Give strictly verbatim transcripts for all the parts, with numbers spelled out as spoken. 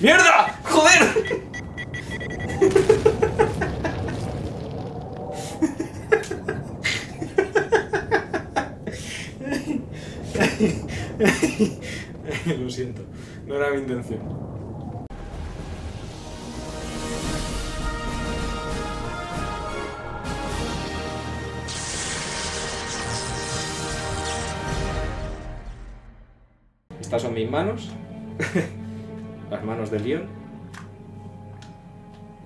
¡Mierda! ¡Joder! Lo siento, no era mi intención. Estas son mis manos, las manos de Leon.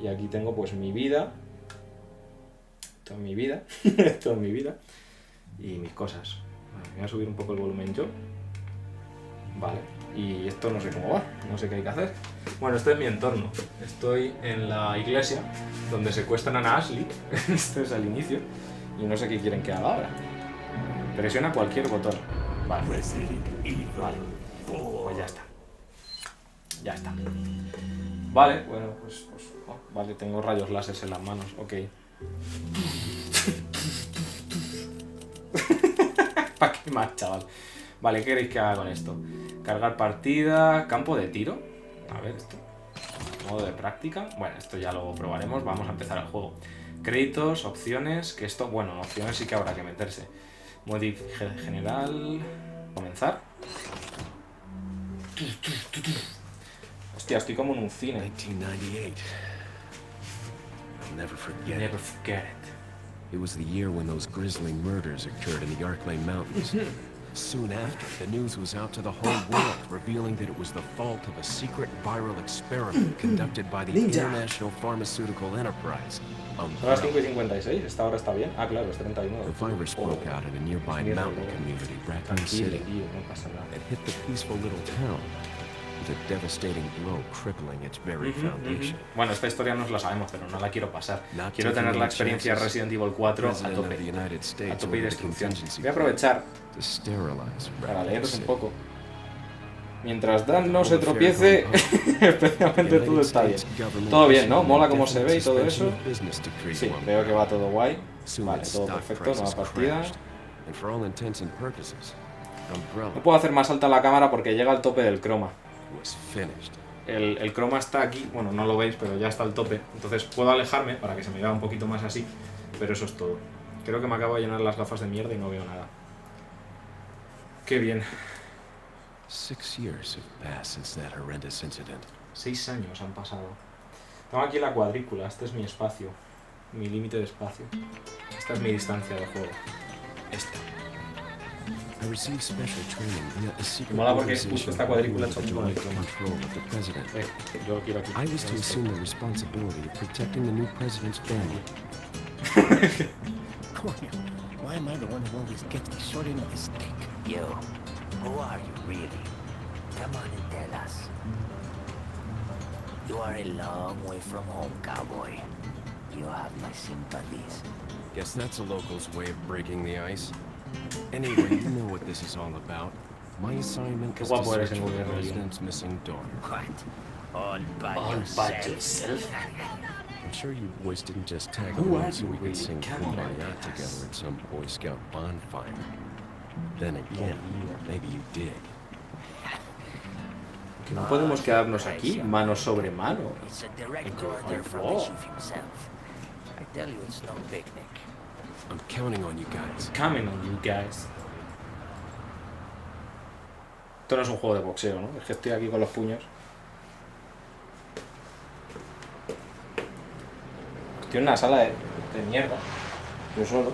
Y aquí tengo pues mi vida, toda mi vida, toda mi vida y mis cosas. Bueno, voy a subir un poco el volumen yo. Vale, y esto no sé cómo va, no sé qué hay que hacer. Bueno, esto es mi entorno. Estoy en la iglesia donde secuestran a Ashley. Esto es al inicio. Y no sé qué quieren que haga ahora. Presiona cualquier botón. Vale. Vale. Pues ya está. Ya está. Vale, bueno, pues... pues oh, vale, tengo rayos láseres en las manos. Ok. ¿Para qué más, chaval? Vale, ¿qué queréis que haga con esto? Cargar partida, campo de tiro. A ver esto. Modo de práctica. Bueno, esto ya lo probaremos. Vamos a empezar el juego. Créditos, opciones, que esto... Bueno, opciones sí que habrá que meterse. Modif general... Comenzar. Hostia, estoy como en un cine. mil novecientos noventa y ocho. I'll never forget. Never forget it. It was the year when those grisly murders occurred in the Arklay Mountains. Soon after, the news was out to the whole world, revealing that it was the fault of a secret viral experiment conducted by the International Pharmaceutical Enterprise. The virus broke out in a nearby mountain community, Raccoon City. It hit the peaceful little town with a devastating blow crippling its very foundation. Bueno, esta historia no la sabemos, pero no la quiero pasar. Quiero tener la experiencia Resident Evil cuatro a tope, a tope y destrucción. Voy a aprovechar para leeros un poco. Mientras Dan no se tropiece, especialmente todo está bien. Todo bien, ¿no? Mola como se ve y todo eso. Sí, veo que va todo guay. Vale, todo perfecto, nueva partida. No puedo hacer más alta la cámara porque llega al tope del croma. El, el croma está aquí, bueno, no lo veis, pero ya está al tope. Entonces puedo alejarme para que se me vea un poquito más así. Pero eso es todo. Creo que me acabo de llenar las gafas de mierda y no veo nada. Qué bien. Seis años han pasado. Tengo aquí la cuadrícula, este es mi espacio. Mi límite de espacio. Esta es mi distancia de juego. Esta. Me mola porque es justo esta cuadrícula hecha con el croma. Eh, yo lo quiero aquí. Guess that's a local's way of breaking the ice. Anyway, you know what this is all about. My assignment is to search for the resident's missing daughter. What? All by all yourself? I'm sure you boys didn't just tag along so we could sing Kumbaya together at some Boy Scout bonfire. Then again, maybe you did. ¿Que no podemos quedarnos aquí, mano sobre mano? It's a direct order from himself. I tell you, it's no picnic. I'm counting on you guys. Counting on you guys. Esto no es un juego de boxeo, ¿no? Es que estoy aquí con los puños. Estoy en una sala de, de mierda. Yo solo.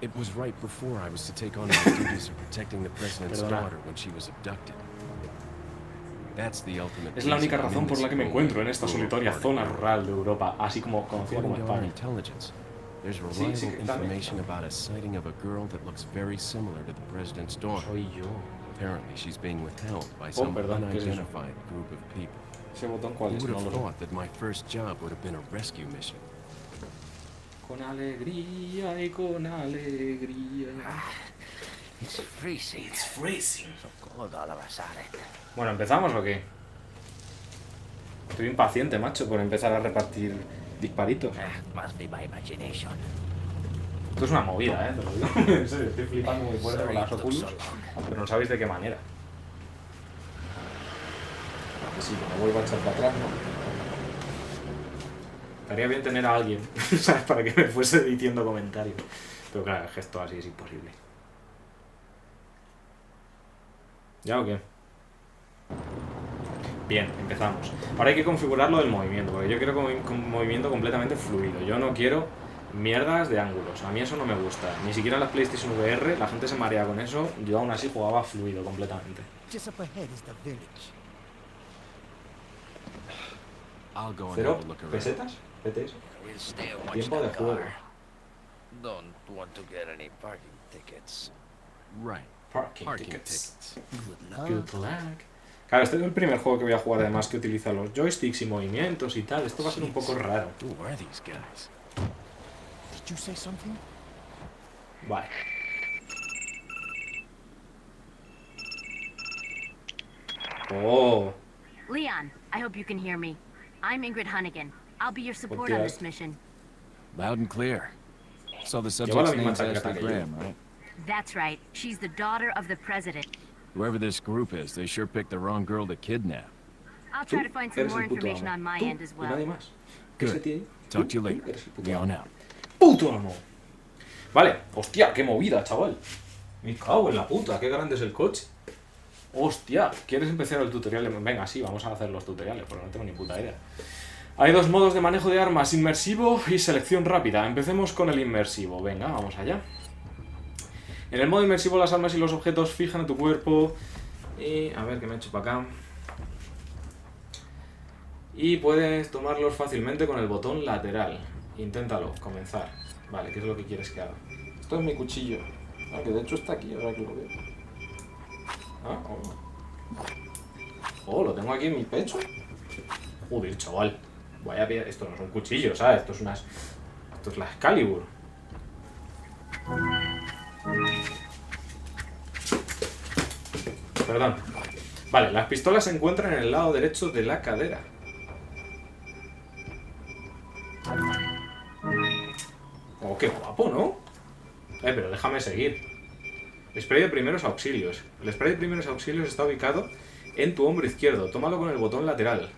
It was right before I was to take on my duties of protecting the president's daughter when she was abducted. Es la única razón por la que me encuentro en esta solitaria zona rural de Europa, así como conocida como España. Sí, sí, también. Soy yo. Oh, perdón, ¿qué es eso? ¿Ese botón cuál es? No lo sé. Con alegría y con alegría. It's freezing. It's freezing. Bueno, ¿empezamos o qué? Estoy impaciente, macho, por empezar a repartir disparitos. Esto es una movida, ¿eh? Te lo digo. Sí, estoy flipando muy fuerte con las Oculus, pero no sabéis de qué manera. Que sí, que me vuelvo a echar para atrás, ¿no? Estaría bien tener a alguien, ¿sabes? Para que me fuese diciendo comentarios. Pero claro, el gesto así es imposible. ¿Ya o qué? Bien, empezamos. Ahora hay que configurar lo del movimiento, porque yo quiero un movimiento completamente fluido. Yo no quiero mierdas de ángulos. A mí eso no me gusta. Ni siquiera en las PlayStation V R la gente se marea con eso. Yo aún así jugaba fluido completamente. ¿Cero pesetas? Petes. Tiempo de juego. Don't want to get any parking tickets. Right. Parking, parking tickets. tickets. Good luck. Good luck. Claro, este es el primer juego que voy a jugar además que utiliza los joysticks y movimientos y tal. Esto va a ser un poco raro. Vale. Oh. Leon, I hope you can hear me. I'm Ingrid Hunnigan. I'll be your support on this mission. Loud and clear. So the subject's name is Ashley Graham, right? That's right. She's the daughter of the president. Whoever this group is, they sure picked the wrong girl to kidnap. I'll try to find some more information on my end as well. Good. Talk to you later. Leon out. Puto amo. Vale. Hostia, qué movida, chaval. Me cago en la puta. Qué grande es el coche. Hostia, ¿quieres empezar el tutorial? Venga, sí, vamos a hacer los tutoriales, porque no tengo ni puta idea. Hay dos modos de manejo de armas, inmersivo y selección rápida. Empecemos con el inmersivo. Venga, vamos allá. En el modo inmersivo las armas y los objetos fijan a tu cuerpo. Y a ver qué me he hecho para acá. Y puedes tomarlos fácilmente con el botón lateral. Inténtalo, comenzar. Vale, ¿qué es lo que quieres que haga? Esto es mi cuchillo. Ah, que de hecho está aquí, ahora que lo veo. Ah, oh. oh, lo tengo aquí en mi pecho. Joder, chaval. Vaya piedra. Esto no es un cuchillo, ¿sabes? Esto es unas. Esto es la Excalibur. Perdón. Vale, las pistolas se encuentran en el lado derecho de la cadera. Oh, qué guapo, ¿no? Eh, pero déjame seguir. El spray de primeros auxilios. El spray de primeros auxilios está ubicado en tu hombro izquierdo. Tómalo con el botón lateral.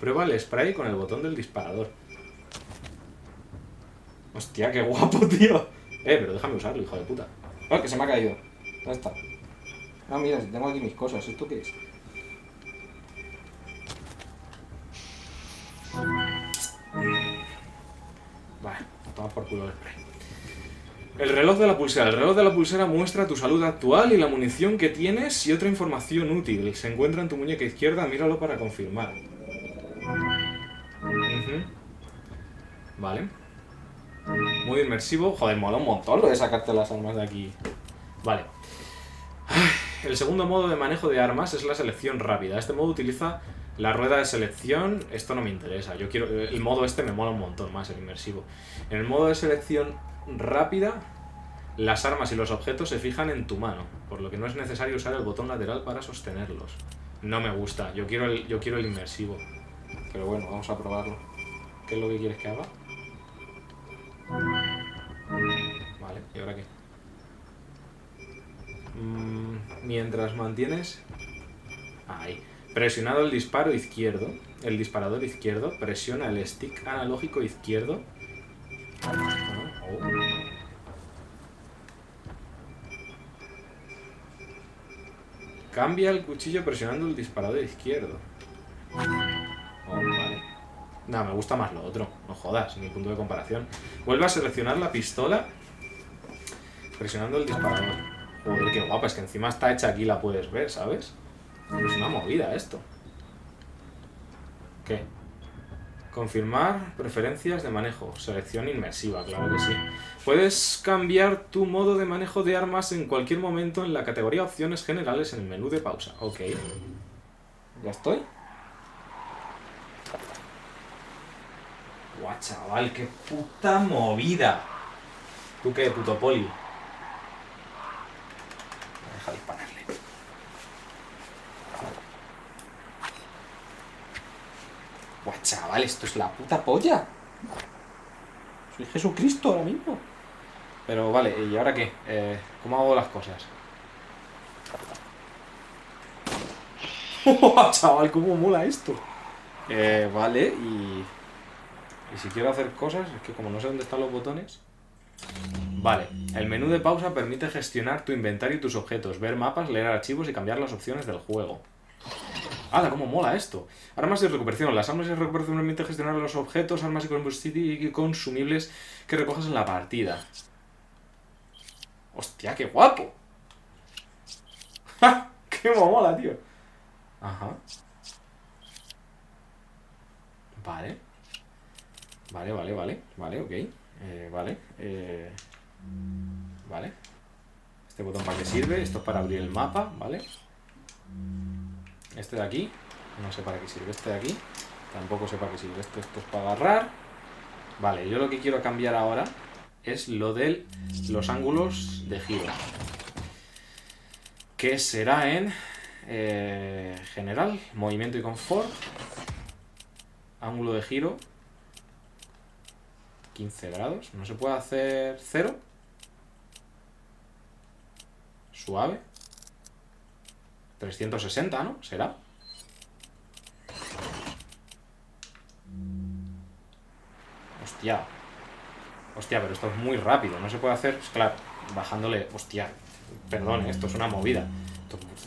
Prueba el spray con el botón del disparador. Hostia, qué guapo, tío. Eh, pero déjame usarlo, hijo de puta. Oh, que se me ha caído. ¿Dónde está? Ah, mira, tengo aquí mis cosas. ¿Esto qué es? Vale, toma por culo el spray. El reloj de la pulsera. El reloj de la pulsera muestra tu salud actual y la munición que tienes y otra información útil. Se encuentra en tu muñeca izquierda, míralo para confirmar. Uh-huh. Vale. Muy inmersivo. Joder, mola un montón lo de sacarte las armas de aquí. Vale. El segundo modo de manejo de armas es la selección rápida. Este modo utiliza la rueda de selección. Esto no me interesa. Yo quiero... El modo este me mola un montón más, el inmersivo. En el modo de selección rápida, las armas y los objetos se fijan en tu mano, por lo que no es necesario usar el botón lateral para sostenerlos. No me gusta, yo quiero el, yo quiero el inmersivo. Pero bueno, vamos a probarlo. ¿Qué es lo que quieres que haga? Vale, ¿y ahora qué? Mm, mientras mantienes... Ahí. Presionado el disparo izquierdo, el disparador izquierdo, presiona el stick analógico izquierdo. Cambia el cuchillo presionando el disparador izquierdo. Oh, vale. Nada, me gusta más lo otro. No jodas, ni punto de comparación. Vuelve a seleccionar la pistola presionando el disparador. Joder, qué guapa. Es que encima está hecha aquí, la puedes ver, ¿sabes? Es una movida esto. ¿Qué? Confirmar preferencias de manejo. Selección inmersiva, claro que sí. Puedes cambiar tu modo de manejo de armas en cualquier momento en la categoría opciones generales en el menú de pausa. Ok. ¿Ya estoy? Guau, chaval, qué puta movida. ¿Tú qué, puto poli? Deja de dispararle. Chaval, esto es la puta polla. Soy Jesucristo ahora mismo. Pero vale, ¿y ahora qué? Eh, ¿Cómo hago las cosas? ¡Oh, chaval! ¿Cómo mola esto? Eh, vale, y... Y si quiero hacer cosas, es que como no sé dónde están los botones... Vale, el menú de pausa permite gestionar tu inventario y tus objetos, ver mapas, leer archivos y cambiar las opciones del juego. ¡Hala, cómo mola esto! Armas y recuperación. Las armas y recuperación permiten gestionar los objetos, armas y consumibles que recojas en la partida. ¡Hostia, qué guapo! ¡Ja! ¡Qué mola, tío! Ajá. Vale. Vale, vale, vale. Vale, ok. Eh, vale. Eh... Vale. Este botón para qué sirve. Esto es para abrir el mapa, ¿vale? Este de aquí, no sé para qué sirve. Este de aquí, tampoco sé para qué sirve. Esto, esto es para agarrar. Vale, yo lo que quiero cambiar ahora es lo de los ángulos de giro. Que será en eh, general, movimiento y confort. Ángulo de giro. quince grados. ¿No se puede hacer cero? Suave. trescientos sesenta, ¿no? ¿Será? Hostia. Hostia, pero esto es muy rápido. No se puede hacer... Claro, bajándole... Hostia. Perdón, esto es una movida.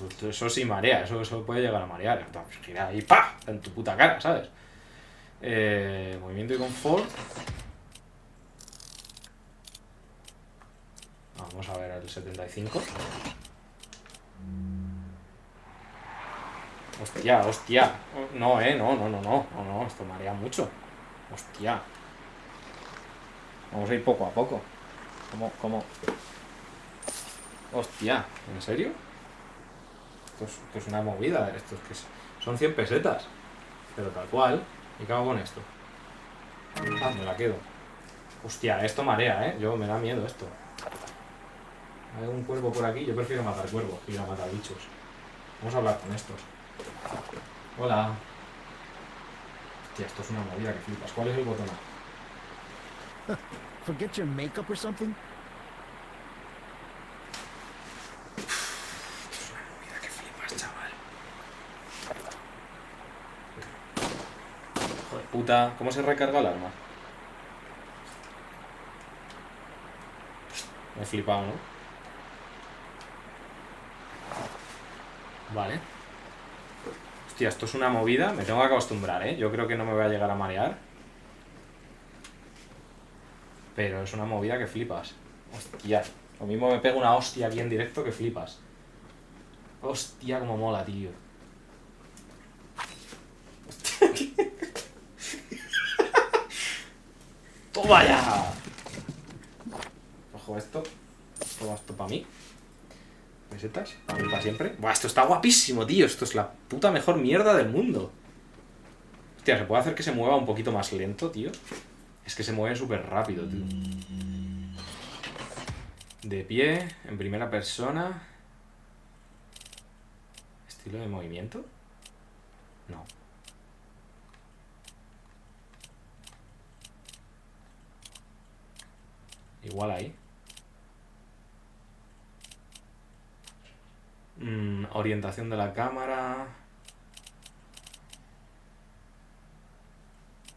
Esto, eso sí marea. Eso, eso puede llegar a marear. Gira ahí, ¡pa! En tu puta cara, ¿sabes? Eh, movimiento y confort... Vamos a ver el setenta y cinco. Hostia, hostia. No, eh, no, no, no, no. No, no, esto marea mucho. Hostia. Vamos a ir poco a poco. ¿Cómo, cómo? Hostia, ¿en serio? Esto es, esto es una movida. Esto es que es, son cien pesetas. Pero tal cual. ¿Y qué hago con esto? Ah, me la quedo. Hostia, esto marea, eh. Yo me da miedo esto. Hay un cuervo por aquí. Yo prefiero matar cuervos que ir a matar bichos. Vamos a hablar con estos. Hola. Hostia, esto es una movida que flipas. ¿Cuál es el botón? Forget your makeup or something. Esto es una movida que flipas, chaval. Joder, puta. ¿Cómo se recarga el arma? Me he flipado, ¿no? Vale. Hostia, esto es una movida. Me tengo que acostumbrar, ¿eh? Yo creo que no me voy a llegar a marear. Pero es una movida que flipas. Hostia. Lo mismo me pego una hostia aquí en directo que flipas. Hostia, como mola, tío. Hostia. ¡Toma ya! Ojo esto. Toma esto para mí. Pesetas, para mí para siempre. Buah, esto está guapísimo, tío. Esto es la puta mejor mierda del mundo. Hostia, ¿se puede hacer que se mueva un poquito más lento, tío? Es que se mueve súper rápido, tío. De pie, en primera persona. ¿Estilo de movimiento? No. Igual ahí. Mm, orientación de la cámara.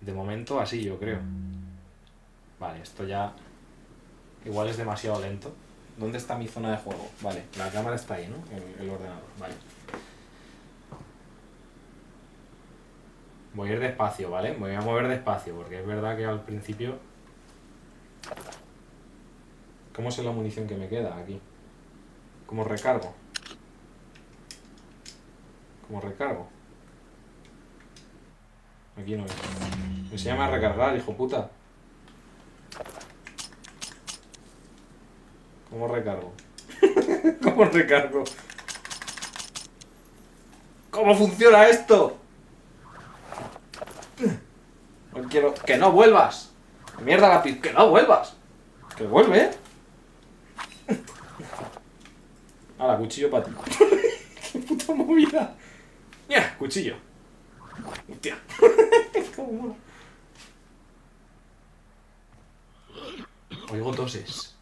De momento así, yo creo. Vale, esto ya igual es demasiado lento. ¿Dónde está mi zona de juego? Vale, la cámara está ahí, ¿no? El, el ordenador, vale. Voy a ir despacio, ¿vale? Me voy a mover despacio, porque es verdad que al principio... ¿Cómo sé la munición que me queda aquí? ¿Cómo recargo? Como recargo. Aquí no es. Me se llama recargar, hijo puta. ¿Cómo recargo? ¿Cómo recargo? ¿Cómo funciona esto? No quiero... ¡Que no vuelvas! ¡Mierda la pi... ¡Que no vuelvas! ¡Que vuelve! ¡Hala, cuchillo para ti! ¡Qué puta movida! ¡Ya! Yeah, cuchillo. Mentira. Oigo toses.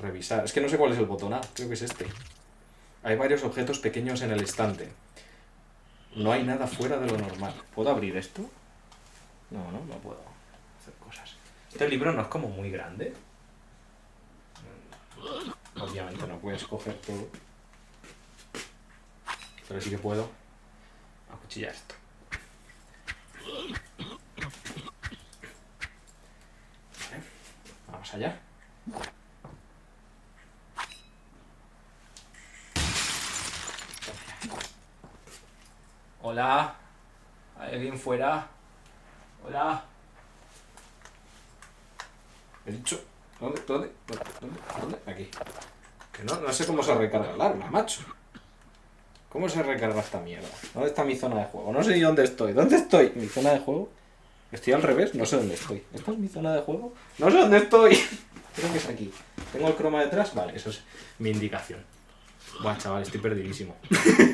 Revisar. Es que no sé cuál es el botón. Ah, creo que es este. Hay varios objetos pequeños en el estante. No hay nada fuera de lo normal. ¿Puedo abrir esto? No, no, no puedo hacer cosas. Este libro no es como muy grande. Obviamente no puedes coger todo. Pero sí que puedo acuchillar esto. Vale, vamos allá. Hola, ¿hay alguien fuera? Hola. He dicho, ¿dónde? ¿Dónde? ¿Dónde? ¿Dónde? Aquí. Que no, no sé cómo se recarga el arma, macho. ¿Cómo se recarga esta mierda? ¿Dónde está mi zona de juego? No sé ni dónde estoy. ¿Dónde estoy? ¿Mi zona de juego? ¿Estoy al revés? No sé dónde estoy. ¿Esta es mi zona de juego? No sé dónde estoy. Creo que es aquí. ¿Tengo el croma detrás? Vale, eso es mi indicación. Buah, chaval, estoy perdidísimo.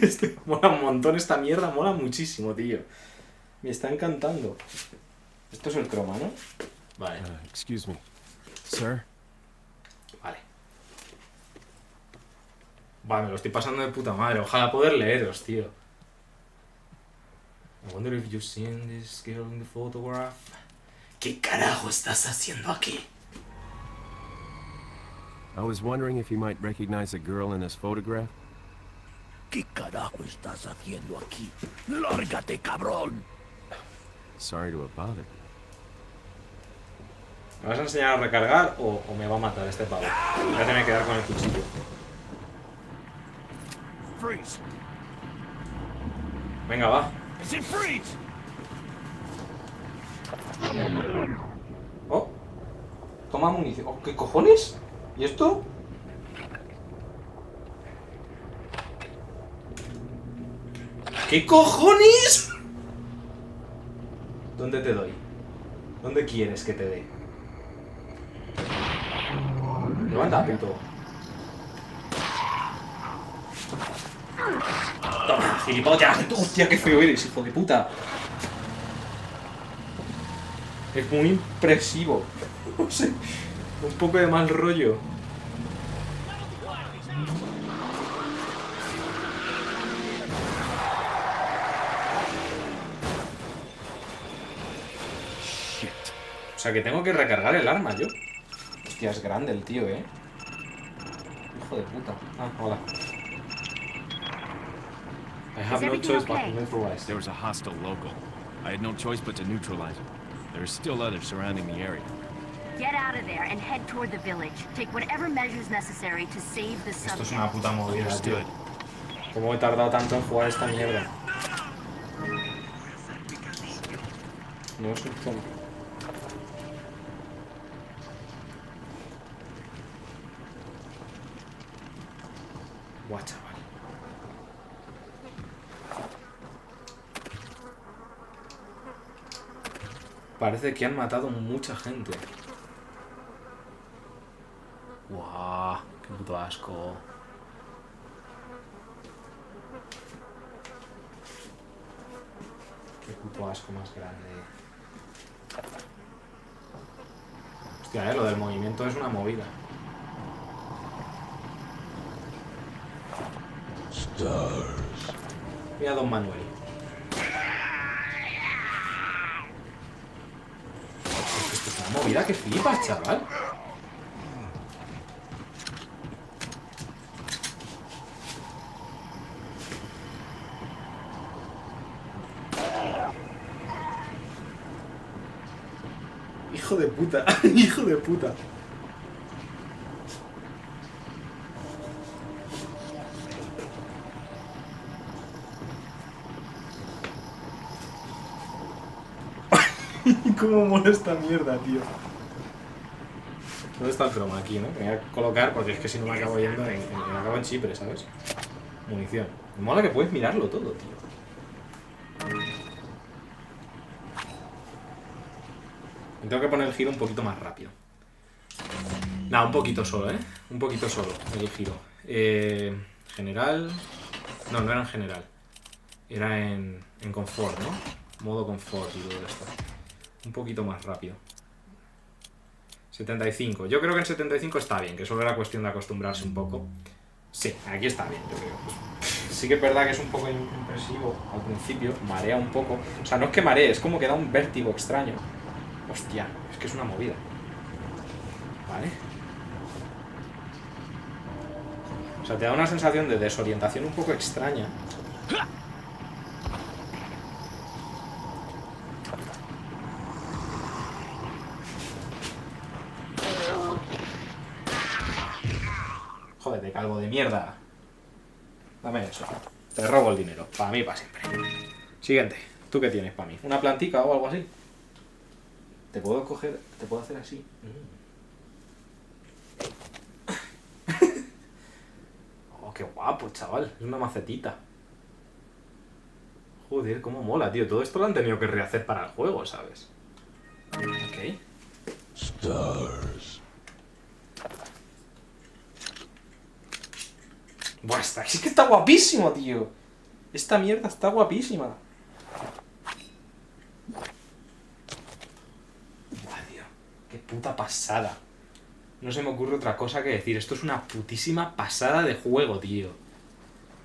Este, mola un montón esta mierda, mola muchísimo, tío. Me está encantando. Esto es el croma, ¿no? Vale. Uh, excuse me, sir. Vale. Vale, me lo estoy pasando de puta madre. Ojalá poder leeros, tío. I wonder if you've seen this girl in the photograph. ¿Qué carajo estás haciendo aquí? I was wondering if you might recognize a girl in this photograph. ¿Qué carajo estás haciendo aquí? ¡Lárgate, cabrón! Sorry to have bothered. ¿Me vas a enseñar a recargar o, o me va a matar este pavo? Voy a tener que quedar con el cuchillo. Freeze. Venga, va. Freeze. Oh. Toma munición. Oh, ¿qué cojones? ¿Y esto? ¿Qué cojones? ¿Dónde te doy? ¿Dónde quieres que te dé? Levanta, puto. Toma, gilipollas. Hostia, qué feo eres, hijo de puta. Es muy impresivo. No sé. Un poco de mal rollo. Shit. O sea que tengo que recargar el arma yo. Hostia, es grande el tío, eh. Hijo de puta. Ah, hola. I have no choice but to neutralize. There was a hostile local. I had no choice but to neutralize him. There are still others surrounding the area. Get out of there and head toward the village. Take whatever measures necessary to save the subject. Esto es una puta movida, tío. ¿Cómo he tardado tanto en jugar esta mierda? No es un tema. Buah, chaval. Parece que han matado mucha gente. ¡Guau! Wow, ¡qué puto asco! ¡Qué puto asco más grande! Hostia, eh, lo del movimiento es una movida. Stars. Mira a Don Manuel. Esto es una movida que flipas, chaval. Hijo de puta, hijo de puta. Cómo mola esta mierda, tío. ¿Dónde está el croma? Aquí, ¿no? Me voy a colocar porque es que si no me acabo yendo en, en, me acabo en Chipre, ¿sabes? Munición. Me mola que puedes mirarlo todo, tío. Tengo que poner el giro un poquito más rápido. Nada, un poquito solo, ¿eh? Un poquito solo el giro. Eh, general... No, no era en general. Era en, en confort, ¿no? Modo confort y todo esto. Un poquito más rápido. setenta y cinco. Yo creo que en setenta y cinco está bien, que solo era cuestión de acostumbrarse un poco. Sí, aquí está bien, yo creo. Pues, sí que es verdad que es un poco impresivo al principio, marea un poco. O sea, no es que maree, es como que da un vértigo extraño. Hostia, es que es una movida. ¿Vale? O sea, te da una sensación de desorientación un poco extraña. Jódete, calvo de mierda. Dame eso. Te robo el dinero. Para mí, para siempre. Siguiente. ¿Tú qué tienes para mí? ¿Una plantica o algo así? Te puedo coger... Te puedo hacer así. Oh, qué guapo, chaval. Es una macetita. Joder, cómo mola, tío. Todo esto lo han tenido que rehacer para el juego, ¿sabes? Ok. Stars. Buah, está, es que está guapísimo, tío. Esta mierda está guapísima. Buah, tío. Qué puta pasada. No se me ocurre otra cosa que decir. Esto es una putísima pasada de juego, tío.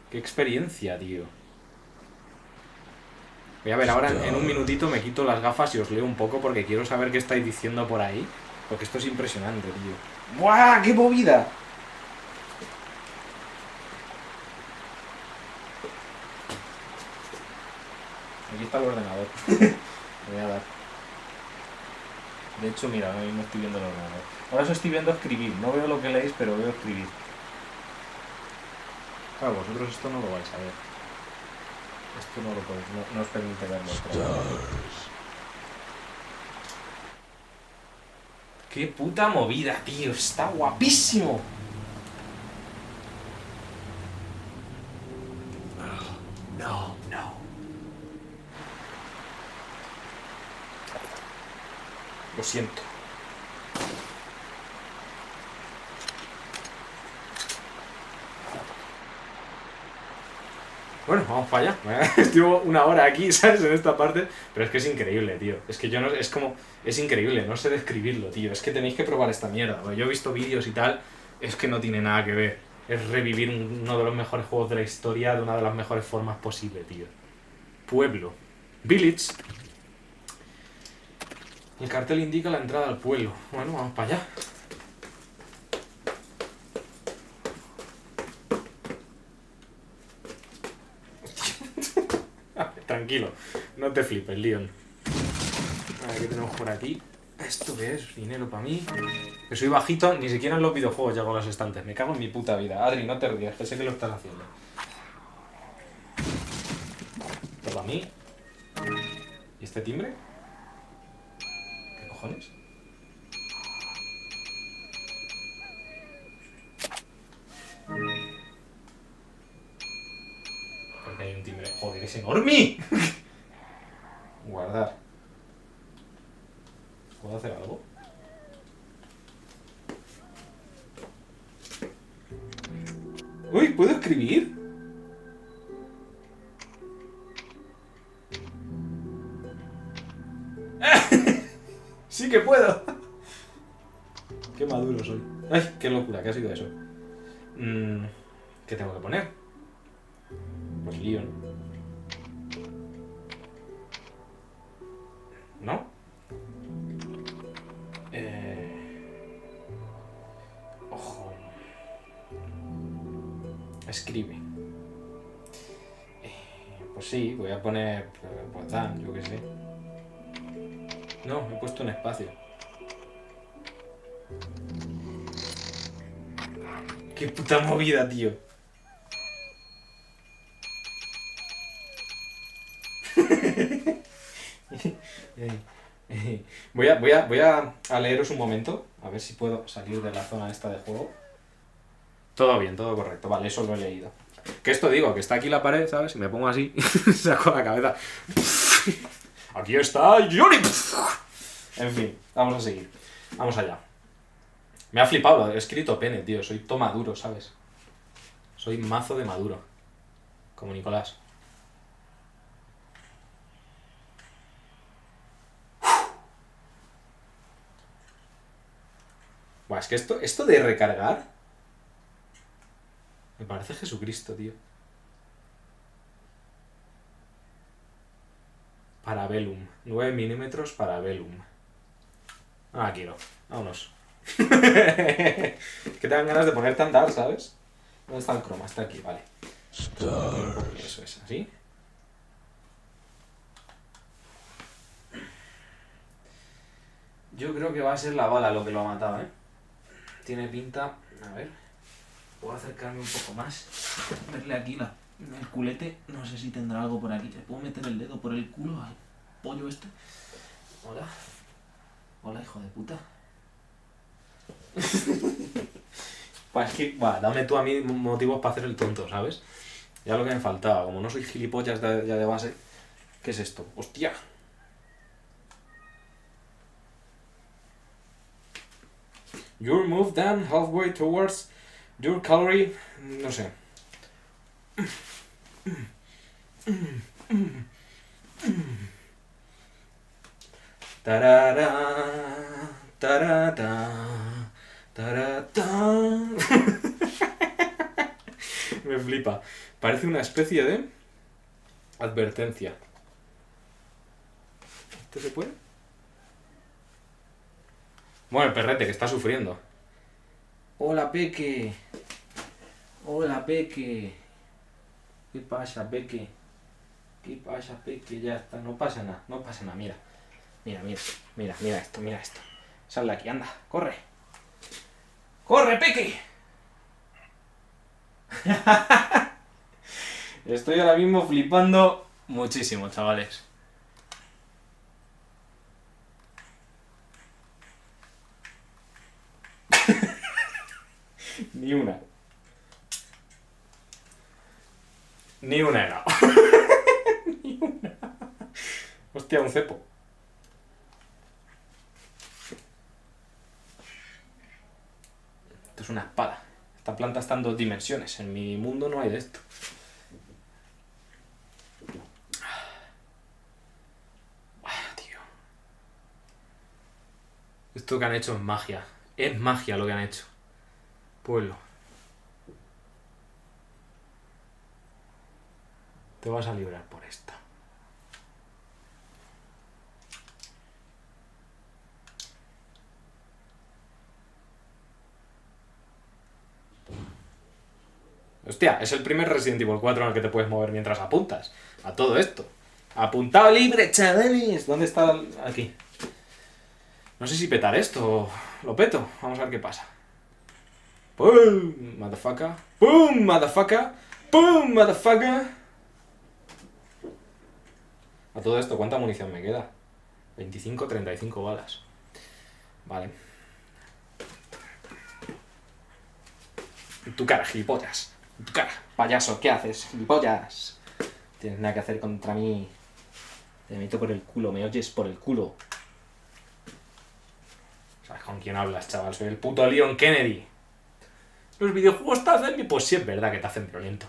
Qué experiencia, tío. Voy a ver, ahora en un minutito me quito las gafas y os leo un poco porque quiero saber qué estáis diciendo por ahí. Porque esto es impresionante, tío. ¡Buah, qué movida! Aquí está el ordenador. Me voy a dar. De hecho, mira, ahora mismo estoy viendo el ordenador. Ahora os estoy viendo escribir. No veo lo que leéis, pero veo escribir. Claro, vosotros esto no lo vais a ver. Esto no lo podéis, no, no os permite verlo. ¡Qué puta movida, tío! ¡Está guapísimo! No, no. Lo siento. Bueno, vamos para allá. Estuvo una hora aquí, ¿sabes? En esta parte. Pero es que es increíble, tío. Es que yo no... Es como... Es increíble. No sé describirlo, tío. Es que tenéis que probar esta mierda. Yo he visto vídeos y tal. Es que no tiene nada que ver. Es revivir uno de los mejores juegos de la historia de una de las mejores formas posible, tío. Pueblo. Village. El cartel indica la entrada al pueblo. Bueno, vamos para allá. Tranquilo, no te flipes, Leon. A ver, ¿qué tenemos por aquí? ¿Esto qué es? Dinero para mí. Que soy bajito, ni siquiera en los videojuegos llego a los estantes. Me cago en mi puta vida. Adri, no te rías, que sé que lo estás haciendo. Esto para mí. ¿Y este timbre? ¿Cojones? Porque hay un timbre. ¡Joder, es enorme! Guardar. ¿Puedo hacer algo? ¡Uy! ¿Puedo escribir? ¡Sí que puedo! ¡Qué maduro soy! ¡Ay, qué locura! ¿Qué ha sido eso? Mm, ¿Qué tengo que poner? Pues Leon. ¿No? Eh... Ojo. Escribe. Eh, pues sí, voy a poner... Pues Dan, yo qué sé. No, he puesto un espacio. ¡Qué puta movida, tío! Voy a, voy a, voy a leeros un momento, a ver si puedo salir de la zona esta de juego. Todo bien, todo correcto. Vale, eso lo he leído. Que esto digo, que está aquí la pared, ¿sabes? Si me pongo así, saco la cabeza. ¡Aquí está Johnny! En fin, vamos a seguir. Vamos allá. Me ha flipado, he escrito pene, tío. Soy to maduro, ¿sabes? Soy mazo de maduro. Como Nicolás. Buah, es que esto, esto de recargar... Me parece Jesucristo, tío. Parabellum. nueve milímetros Parabellum. Ah, quiero. Vámonos. Que te dan ganas de poner andar, ¿sabes? ¿Dónde está el croma? Está aquí, vale. Stars. Eso es, así. Yo creo que va a ser la bala lo que lo ha matado, ¿eh? Tiene pinta... A ver... Puedo acercarme un poco más. Verle aquí la... el culete. No sé si tendrá algo por aquí. ¿Le puedo meter el dedo por el culo al pollo este? Hola. Hola, hijo de puta. Pues es que... Bueno, dame tú a mí motivos para hacer el tonto, ¿sabes? Ya lo que me faltaba. Como no soy gilipollas de, ya de base... ¿Qué es esto? ¡Hostia! Your move down halfway towards your calorie... No sé. Tarara, tarata, tarata. Me flipa. Parece una especie de advertencia. ¿Esto se puede? Bueno, el perrete, que está sufriendo. Hola, Peque. Hola, Peque. ¿Qué pasa, Peque? ¿Qué pasa, Peque? Ya está, no pasa nada, no pasa nada, mira. Mira, mira, mira, mira esto, mira esto. Sal de aquí, anda, corre. ¡Corre, Peque! Estoy ahora mismo flipando muchísimo, chavales. Ni una. Ni una, no. Ni una. Hostia, un cepo. Esto es una espada. Esta planta está en dos dimensiones. En mi mundo no hay de esto. Ah, tío. Esto que han hecho es magia. Es magia lo que han hecho. Pueblo. Te vas a librar por esta. Hostia, es el primer Resident Evil cuatro en el que te puedes mover mientras apuntas. A todo esto. Apuntado libre, chavales. ¿Dónde está? El... Aquí. No sé si petar esto. Lo peto. Vamos a ver qué pasa. ¡Pum! Motherfucker. ¡Pum! Motherfucker. ¡Pum! Motherfucker. A todo esto, ¿cuánta munición me queda? veinticinco, treinta y cinco balas. Vale. En tu cara, gilipollas. En tu cara. Payaso, ¿qué haces, gilipollas? Tienes nada que hacer contra mí. Te meto por el culo, me oyes por el culo. ¿Sabes con quién hablas, chaval? Soy el puto Leon Kennedy. Los videojuegos te hacen... Pues sí, es verdad que te hacen violento.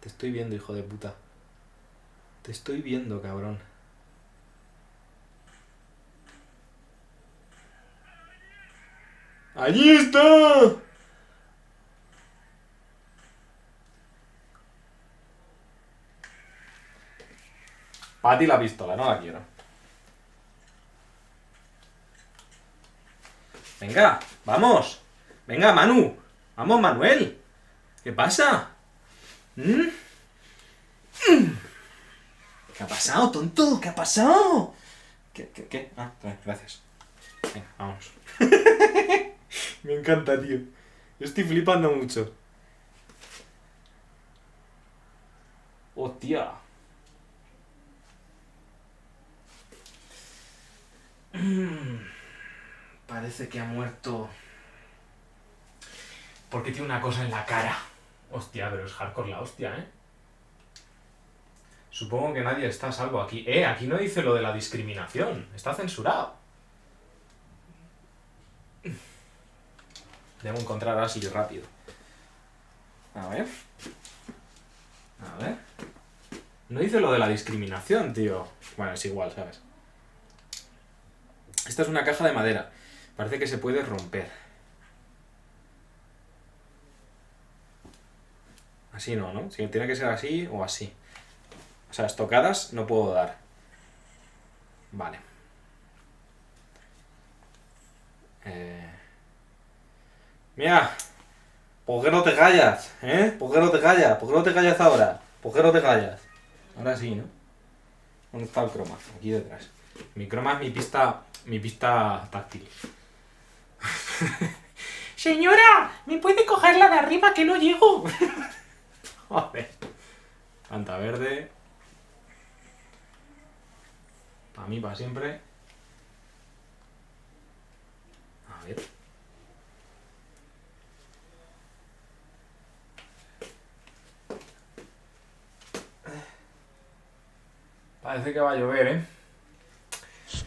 Te estoy viendo, hijo de puta. Te estoy viendo, cabrón. ¡Allí está! Para ti la pistola, no la quiero. Venga, vamos. Venga, Manu. Vamos, Manuel. ¿Qué pasa? ¿Mm? ¿Qué ha pasado, tonto? ¿Qué ha pasado? ¿Qué? ¿Qué? qué? Ah, gracias. Venga, vamos. Me encanta, tío. Yo estoy flipando mucho. ¡Hostia! Parece que ha muerto... Porque tiene una cosa en la cara. Hostia, pero es hardcore la hostia, ¿eh? Supongo que nadie está a salvo aquí. Eh, aquí no dice lo de la discriminación. Está censurado. Debo encontrar así rápido. A ver. A ver. No dice lo de la discriminación, tío. Bueno, es igual, ¿sabes? Esta es una caja de madera. Parece que se puede romper. Así no, ¿no? Si tiene que ser así o así. O sea, estocadas no puedo dar. Vale. Eh... Mira, ¿por qué no te callas? ¿Eh? ¿Por qué no te callas? ¿Por qué no te callas ahora? ¿Por qué no te callas? Ahora sí, ¿no? ¿Dónde está el croma? Aquí detrás. Mi croma es mi pista, mi pista táctil. Señora, ¿me puede coger la de arriba que no llego? Joder. Planta verde. Para mí, para siempre. A ver. Parece que va a llover, ¿eh?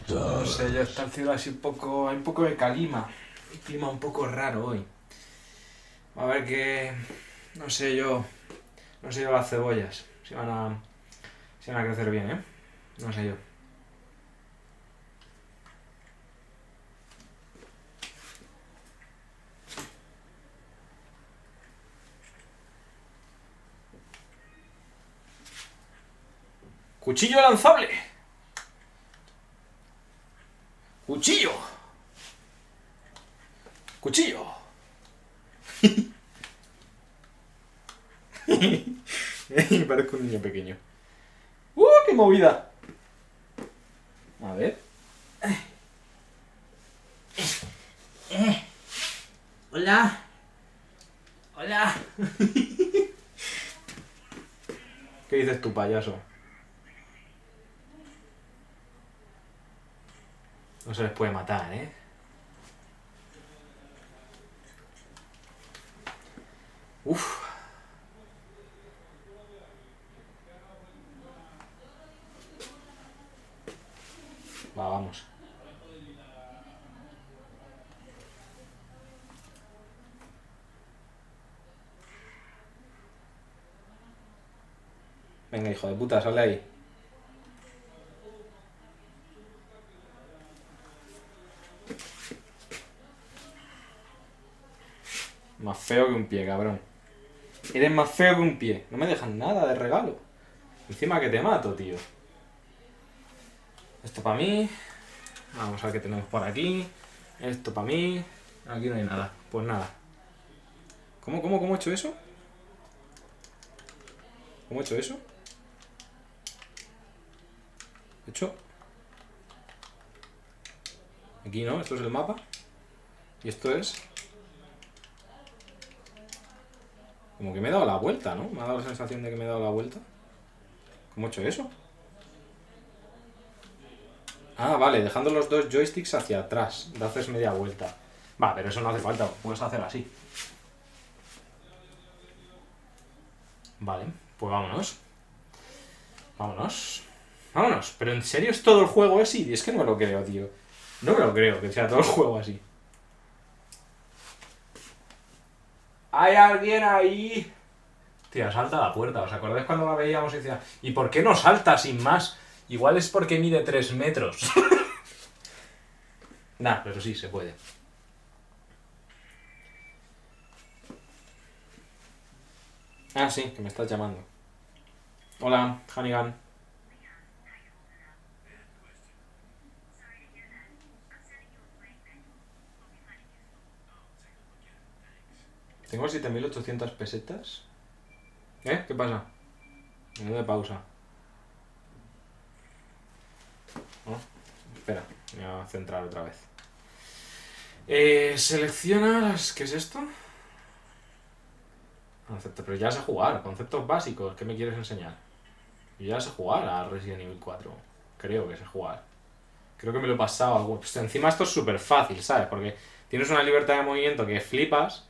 No sé, ya está el cielo así un poco... Hay un poco de calima. Un clima un poco raro hoy. A ver qué... No sé yo... No sé yo las cebollas. Si van a... Si van a crecer bien, ¿eh? No sé yo. Cuchillo lanzable. Cuchillo. Cuchillo. Parezco un niño pequeño. ¡Uh, qué movida! A ver. Eh. Hola. Hola. ¿Qué dices tú, payaso? No se les puede matar, ¿eh? Uf. Va, vamos. Venga, hijo de puta, sale ahí. Más feo que un pie, cabrón. Eres más feo que un pie. No me dejan nada de regalo. Encima que te mato, tío. Esto para mí. Vamos a ver qué tenemos por aquí. Esto para mí. Aquí no hay nada. Pues nada. ¿Cómo, cómo, cómo he hecho eso? ¿Cómo he hecho eso? He hecho... Aquí no, esto es el mapa. Y esto es... Como que me he dado la vuelta, ¿no? Me ha dado la sensación de que me he dado la vuelta. ¿Cómo he hecho eso? Ah, vale, dejando los dos joysticks hacia atrás. Te haces media vuelta. Va, pero eso no hace falta. Puedes hacer así. Vale, pues vámonos. Vámonos. Vámonos. Pero en serio es todo el juego así. Es que no me lo creo, tío. No me lo creo que sea todo el juego así. ¡Hay alguien ahí! Tía, salta a la puerta. ¿Os acordáis cuando la veíamos y decía, ¿y por qué no salta sin más? Igual es porque mide tres metros. Nah, pero sí, se puede. Ah, sí, que me estás llamando. Hola, Hunnigan. Tengo siete mil ochocientas pesetas. ¿Eh? ¿Qué pasa? Minuto de pausa. Oh, espera, me voy a centrar otra vez. Eh, Selecciona las... ¿Qué es esto? Concepto, pero ya sé jugar. Conceptos básicos. ¿Qué me quieres enseñar? Yo ya sé jugar a Resident Evil cuatro. Creo que sé jugar. Creo que me lo he pasado algo. Pues encima esto es súper fácil, ¿sabes? Porque tienes una libertad de movimiento que flipas.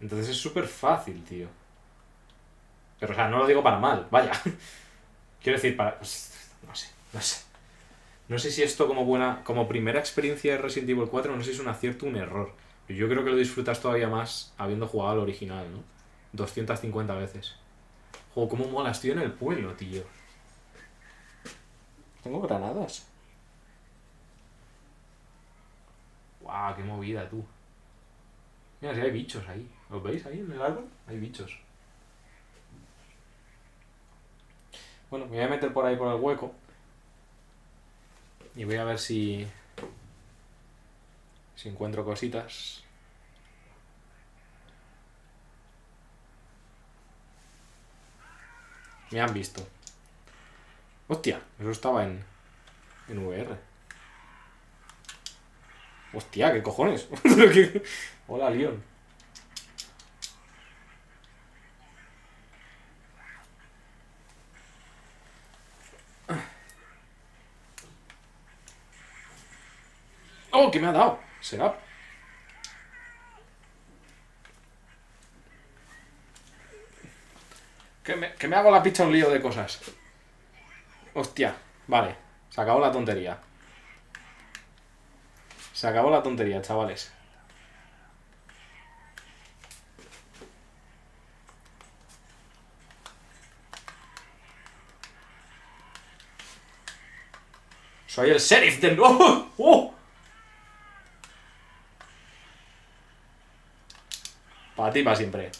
Entonces es súper fácil, tío. Pero, o sea, no lo digo para mal, vaya. Quiero decir, para... No sé, no sé. No sé si esto como buena... Como primera experiencia de Resident Evil cuatro, no sé si es un acierto o un error. Pero yo creo que lo disfrutas todavía más habiendo jugado al original, ¿no? doscientas cincuenta veces. O cómo molas, tío, en el pueblo, tío. Tengo granadas. Guau, wow, qué movida, tú. Mira, si hay bichos ahí. ¿Los veis ahí en el árbol? Hay bichos. Bueno, me voy a meter por ahí por el hueco. Y voy a ver si... si encuentro cositas. Me han visto. Hostia, eso estaba en... en V R. Hostia, ¿qué cojones? Hola, Leon. ¡Oh, que me ha dado! ¿Será? Que me, que me hago la picha un lío de cosas. Hostia, vale. Se acabó la tontería. Se acabó la tontería, chavales. Soy el sheriff del... ¡Oh! ¡Oh! Para ti, para siempre.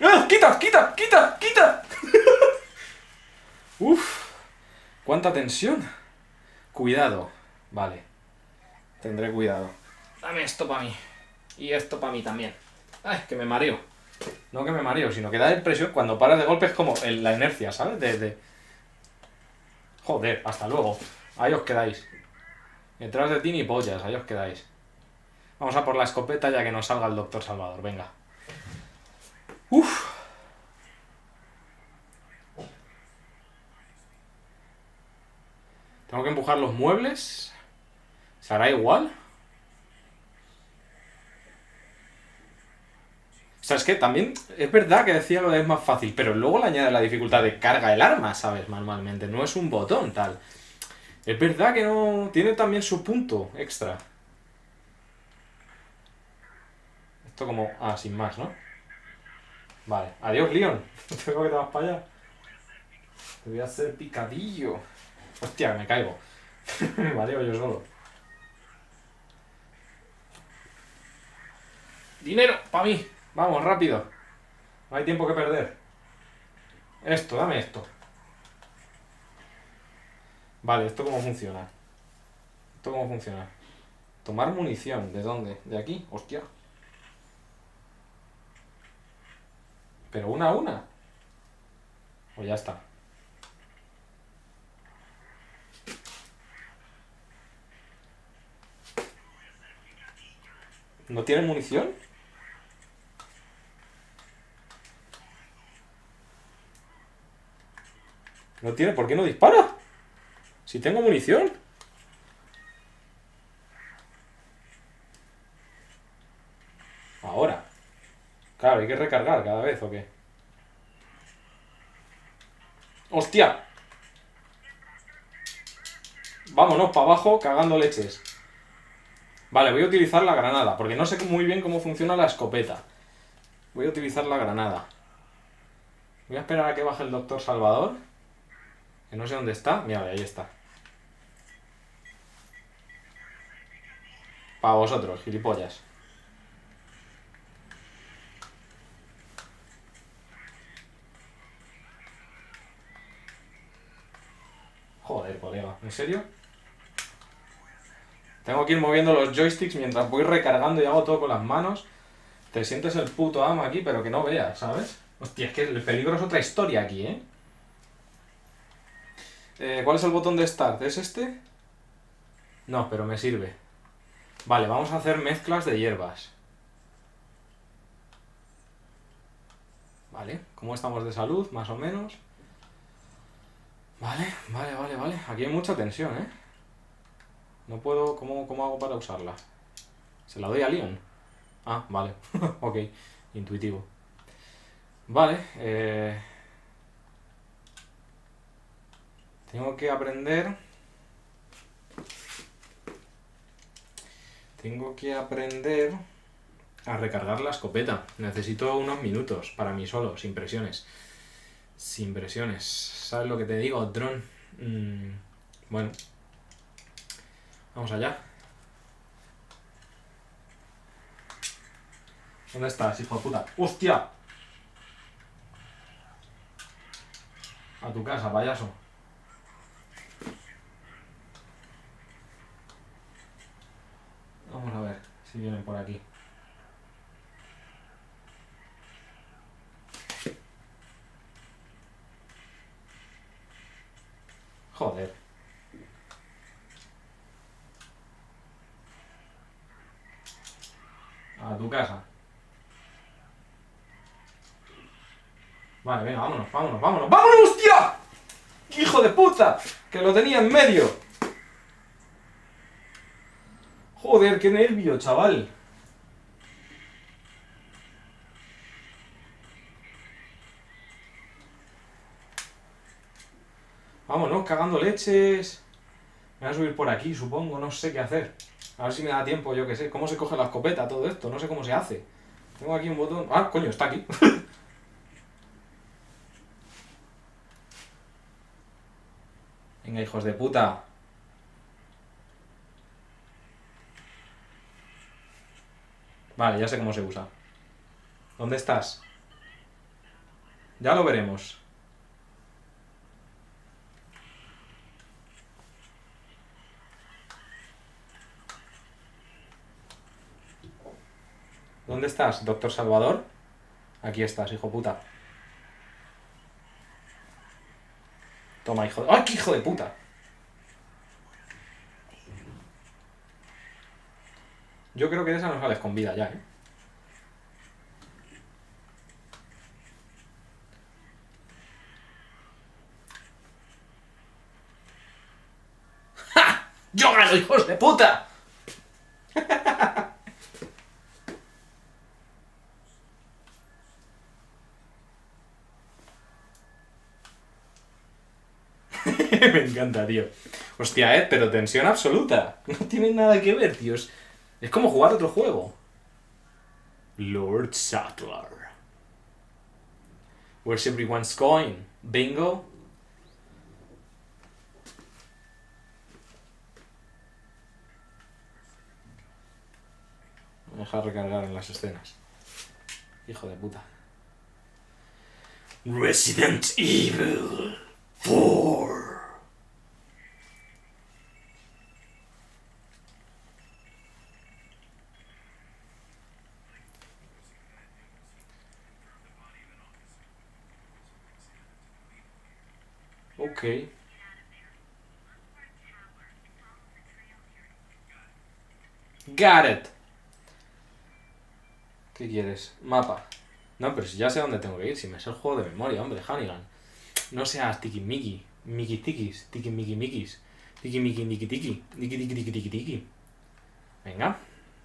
¡Ah! ¡Quita! ¡Quita! ¡Quita! ¡Quita! ¡Uf! ¡Cuánta tensión! Cuidado. Vale. Tendré cuidado. Dame esto para mí. Y esto para mí también. ¡Ay! Que me mareo. No que me mareo, sino que da la impresión cuando paras de golpe es como el, la inercia, ¿sabes? De, de... Joder, hasta luego. Ahí os quedáis. Detrás de ti ni pollas, ahí os quedáis. Vamos a por la escopeta ya que nos salga el doctor Salvador, venga. Uff. Tengo que empujar los muebles. ¿Será igual? O sea, es que también es verdad que decía lo de es más fácil, pero luego le añade la dificultad de carga el arma, ¿sabes? Manualmente, no es un botón tal. Es verdad que no... tiene también su punto extra. Esto como... ah, sin más, ¿no? Vale. Adiós, Leon. Tengo que te vas para allá. Te voy a hacer picadillo. Hostia, me caigo. Me mareo yo solo. Dinero, para mí. Vamos, rápido. No hay tiempo que perder. Esto, dame esto. Vale, ¿esto cómo funciona? ¿Esto cómo funciona? Tomar munición. ¿De dónde? ¿De aquí? Hostia. ¿Pero una a una? O ya está. ¿No tiene munición? No tiene, ¿por qué no dispara? Si tengo munición. Ahora. Claro, hay que recargar cada vez, ¿o qué? ¡Hostia! Vámonos para abajo cagando leches. Vale, voy a utilizar la granada, porque no sé muy bien cómo funciona la escopeta. Voy a utilizar la granada. Voy a esperar a que baje el doctor Salvador. Que no sé dónde está. Mira, ahí está. Para vosotros, gilipollas. Joder, colega. ¿En serio? Tengo que ir moviendo los joysticks mientras voy recargando y hago todo con las manos. Te sientes el puto amo aquí, pero que no veas, ¿sabes? Hostia, es que el peligro es otra historia aquí, ¿eh? Eh, ¿Cuál es el botón de Start? ¿Es este? No, pero me sirve. Vale, vamos a hacer mezclas de hierbas. Vale, ¿cómo estamos de salud? Más o menos. Vale, vale, vale, vale. Aquí hay mucha tensión, ¿eh? No puedo... ¿Cómo, cómo hago para usarla? ¿Se la doy a Leon? Ah, vale. Ok, intuitivo. Vale, eh... tengo que aprender tengo que aprender a recargar la escopeta. Necesito unos minutos para mí solo, sin presiones. Sin presiones. ¿Sabes lo que te digo, dron? Mm, bueno. Vamos allá. ¿Dónde estás, hijo de puta? ¡Hostia! A tu casa, payaso. Vamos a ver si vienen por aquí. Joder. A tu casa. Vale, venga, vámonos, vámonos, vámonos. ¡Vámonos, hostia! ¡Hijo de puta! Que lo tenía en medio. Joder, qué nervio, chaval. Vámonos, cagando leches. Me voy a subir por aquí, supongo, no sé qué hacer. A ver si me da tiempo, yo qué sé. ¿Cómo se coge la escopeta, todo esto? No sé cómo se hace. Tengo aquí un botón... Ah, coño, está aquí. Venga, hijos de puta. Vale, ya sé cómo se usa. ¿Dónde estás? Ya lo veremos. ¿Dónde estás, doctor Salvador? Aquí estás, hijo puta. Toma, hijo de... ¡Ay, qué hijo de puta! Yo creo que de esa no sales con vida ya, ¿eh? ¡Ja! ¡Yo gano, hijos de puta! Me encanta, tío. Hostia, eh, pero tensión absoluta. No tienen nada que ver, tíos. Es como jugar otro juego. Lord Sadler. Where's everyone's going? Bingo. Me deja recargar en las escenas. Hijo de puta. Resident Evil cuatro. Ok. Got it. ¿Qué quieres? Mapa. No, pero si ya sé dónde tengo que ir. Si me sé el juego de memoria, hombre, Hunnigan. No seas tiki-miki. Miki-tikis. Tiki-miki-mikis. Tiki-miki-niki-tiki. Niki-tiki-tiki-tiki-tiki. Venga.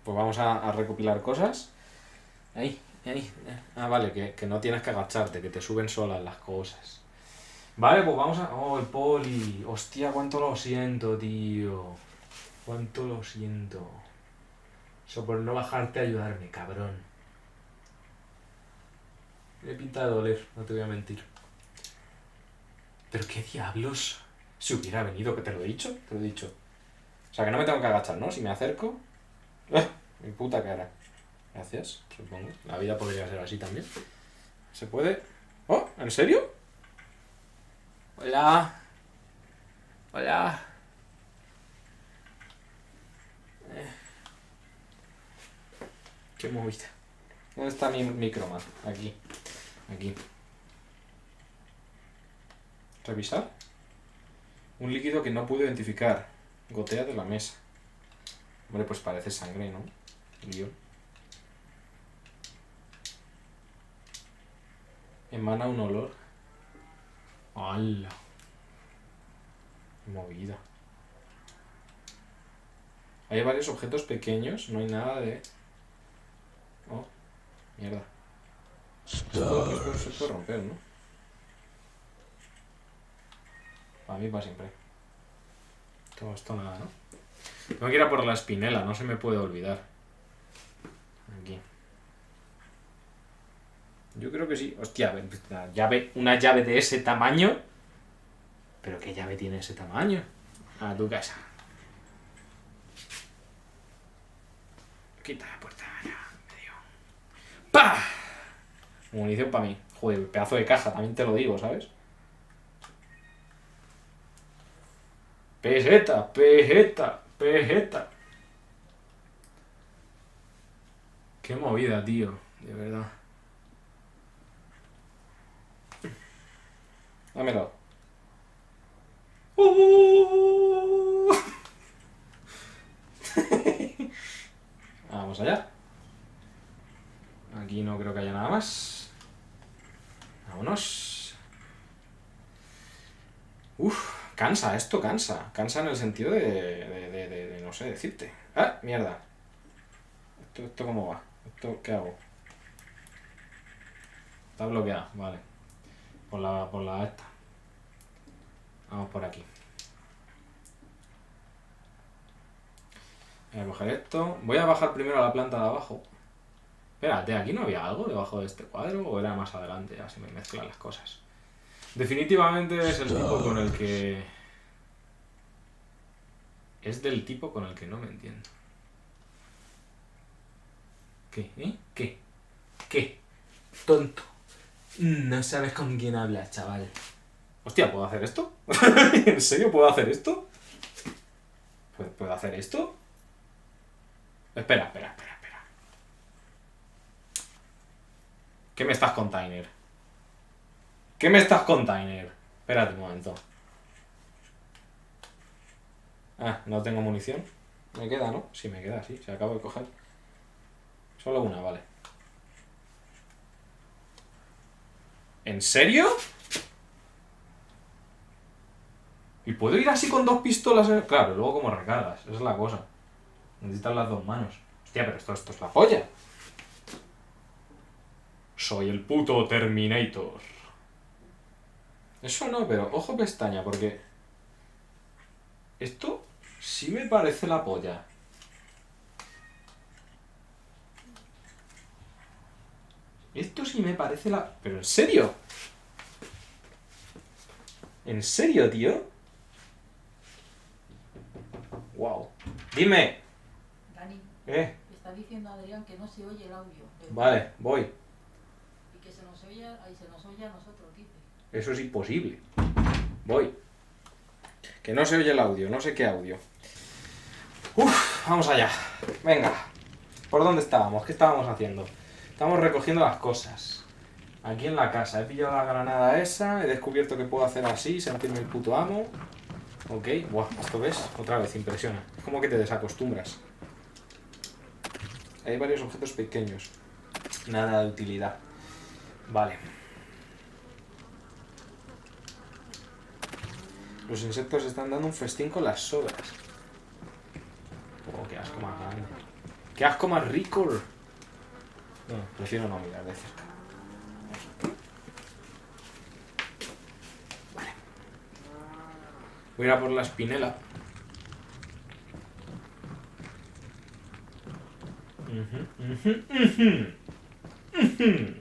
Pues vamos a, a recopilar cosas. Ahí, ahí. Ah, vale, que, que no tienes que agacharte, que te suben solas las cosas. Vale, pues vamos a... ¡Oh, el poli! ¡Hostia, cuánto lo siento, tío! ¡Cuánto lo siento! Eso por no bajarte a ayudarme, cabrón. Me he pintado doler, no te voy a mentir. ¿Pero qué diablos? Si hubiera venido, que te lo he dicho, te lo he dicho. O sea, que no me tengo que agachar, ¿no? Si me acerco... ¡Ah! ¡Mi puta cara! Gracias, supongo. La vida podría ser así también. ¿Se puede...? ¡Oh! ¿En serio? Hola, hola. Eh. Qué movida. ¿Dónde está mi microman? Aquí, aquí. Revisar. Un líquido que no pude identificar. Gotea de la mesa. Hombre, pues parece sangre, ¿no? Yo. Emana un olor. ¡Hala! Movida. Hay varios objetos pequeños, no hay nada de... Oh, mierda. Esto se puede romper, ¿no? Para mí para siempre. Todo esto nada, ¿no? Tengo que ir a por la espinela, no se me puede olvidar. Aquí. Yo creo que sí. Hostia, una llave, una llave de ese tamaño. ¿Pero qué llave tiene ese tamaño? A tu casa. Quita la puerta, ya, te digo. ¡Pah! Munición para mí. Joder, pedazo de caja, también te lo digo, ¿sabes? Peseta, peseta, peseta. Qué movida, tío, de verdad. Dámelo. Uh. Vamos allá. Aquí no creo que haya nada más. Vámonos. Uf, cansa, esto cansa. Cansa en el sentido de, de, de, de, de no sé, decirte. ¡Ah, mierda! ¿Esto, esto cómo va? ¿Esto qué hago? Está bloqueada, vale. Por la, por la esta. Vamos por aquí. Voy a coger esto. Voy a bajar primero a la planta de abajo. Espérate, ¿aquí no había algo debajo de este cuadro? ¿O era más adelante? Ya se me mezclan las cosas. Definitivamente es el tipo con el que... Es del tipo con el que no me entiendo. ¿Qué? ¿Eh? ¿Qué? ¿Qué? Tonto. No sabes con quién hablas, chaval. Hostia, ¿puedo hacer esto? ¿En serio puedo hacer esto? ¿Puedo hacer esto? Espera, espera, espera, espera. ¿Qué me estás container? ¿Qué me estás container? Espérate un momento. Ah, no tengo munición. Me queda, ¿no? Sí, me queda, sí. Se acabo de coger. Solo una, vale. ¿En serio? ¿Y puedo ir así con dos pistolas? Claro, luego como recargas, esa es la cosa. Necesitas las dos manos. Hostia, pero esto, esto es la polla. Soy el puto Terminator. Eso no, pero ojo pestaña, porque... Esto sí me parece la polla. Esto sí me parece la... ¿Pero en serio? ¿En serio, tío? Wow. Dime. Dani. ¿Eh? Está diciendo a Adrián que no se oye el audio. Pero... Vale, voy. Y que se nos oye, ahí se nos oye a nosotros, dice. Eso es imposible. Voy. Que no se oye el audio, no sé qué audio. Uf, vamos allá. Venga. ¿Por dónde estábamos? ¿Qué estábamos haciendo? Estamos recogiendo las cosas. Aquí en la casa. He pillado la granada esa. He descubierto que puedo hacer así, sentirme el puto amo. Ok, buah, esto ves, otra vez, impresiona. Es como que te desacostumbras. Hay varios objetos pequeños. Nada de utilidad. Vale. Los insectos están dando un festín con las sobras. Oh, qué asco más grande. Qué asco más rico. No, prefiero no mirar de cerca. Voy a ir a por la espinela. Uh-huh, uh-huh, uh-huh. Uh-huh.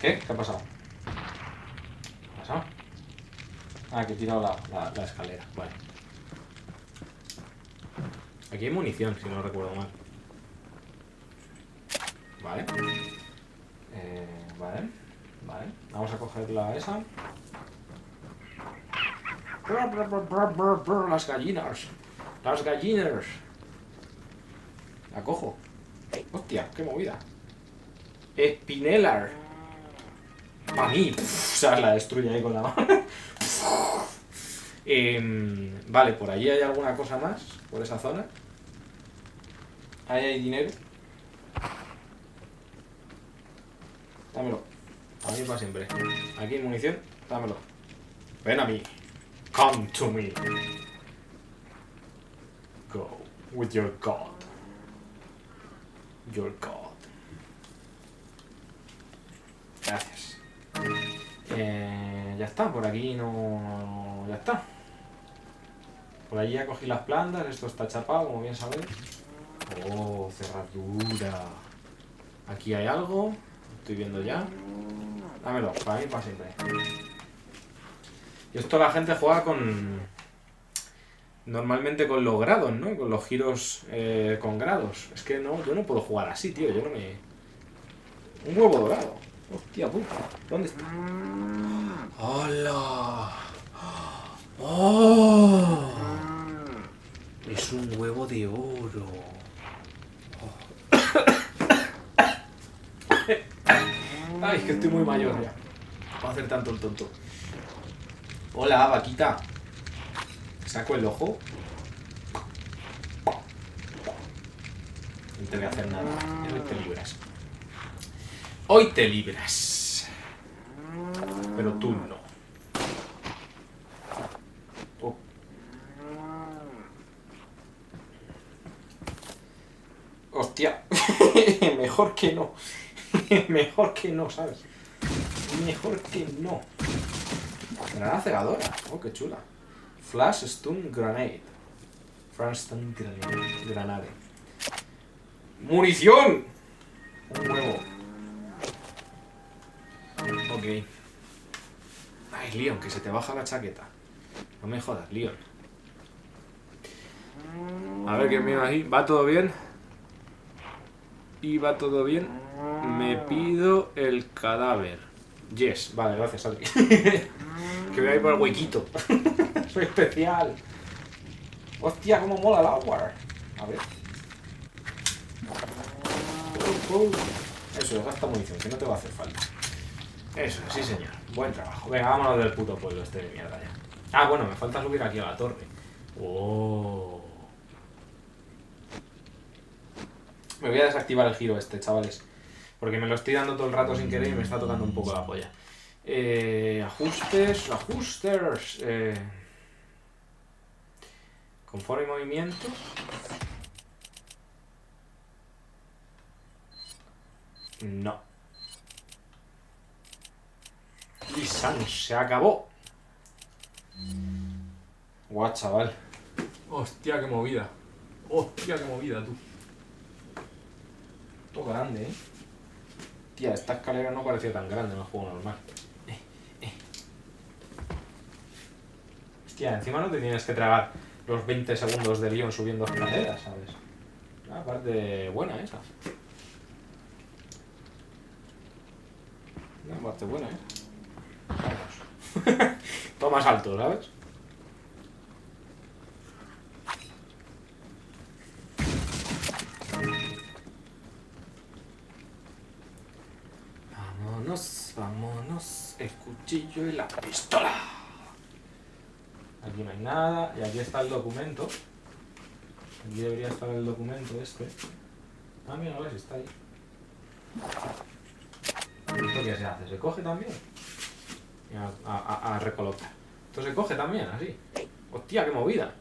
¿Qué? ¿Qué ha pasado? ¿Qué ha pasado? Ah, que he tirado la, la, la escalera. Vale. Aquí hay munición, si no recuerdo mal. Vale. Eh, vale. Vale, vamos a coger la esa. Las gallinas. Las gallinas. La cojo. Hostia, qué movida. Espinelar. Para mí. Puf, ¿sabes? La destruye ahí con la mano. eh, vale, por allí hay alguna cosa más. Por esa zona. Ahí hay dinero. Dámelo. A mí para siempre. Aquí munición, dámelo. Ven a mí. Come to me. Go with your god. Your god. Gracias. Eh, ya está, por aquí no... pues ya está. Por allí ya cogí las plantas, esto está chapado, como bien sabéis. Oh, cerradura. Aquí hay algo, estoy viendo ya. Dámelo, para mí para siempre. Y esto la gente juega con... Normalmente con los grados, ¿no? Con los giros eh, con grados. Es que no, yo no puedo jugar así, tío. Yo no me... Un huevo dorado. Hostia puta. ¿Dónde está? ¡Hola! ¡Oh! Es un huevo de oro. Oh. Ay, es que estoy muy mayor ya. No puedo hacer tanto el tonto. Hola, vaquita. Saco el ojo. No te voy a hacer nada. Hoy te libras. Hoy te libras. Pero tú no. Oh. Hostia. Mejor que no. Mejor que no, ¿sabes? Mejor que no. Granada cegadora. Oh, qué chula. Flash Stun Grenade. Flash Stun Grenade. Granade. ¡Munición! Un huevo. Ok. Ay, Leon, que se te baja la chaqueta. No me jodas, Leon. A ver quién viene aquí. ¿Va todo bien? Y va todo bien. Me pido el cadáver. Yes. Vale, gracias, Adri. Que voy a ir por el huequito. Soy especial. Hostia, cómo mola el agua. A ver. Eso, gasta munición, que no te va a hacer falta. Eso, sí señor. Buen trabajo. Venga, vámonos del puto pueblo este de mierda ya. Ah, bueno, me falta subir aquí a la torre. Oh. Me voy a desactivar el giro este, chavales. Porque me lo estoy dando todo el rato sin querer y me está tocando un poco la polla. Eh, ajustes, ajustes. Eh, confort y movimiento. No. Y San, se acabó. Guau, chaval. Hostia, qué movida. Hostia, qué movida, tú. Todo grande, eh. Tía, esta escalera no parecía tan grande en el juego normal. Hostia, encima no te tienes que tragar los veinte segundos de Leon subiendo escaleras, ¿sabes? Una parte buena esa. Una parte buena, ¿eh? Vamos. Todo más alto, ¿sabes? Vámonos, vámonos. El cuchillo y la pistola. Aquí no hay nada, y aquí está el documento. Aquí debería estar el documento este. Ah, mira, a ver si está ahí. ¿Esto qué se hace? ¿Se coge también? A, a, a recolocar. Esto se coge también, así. Hostia, qué movida.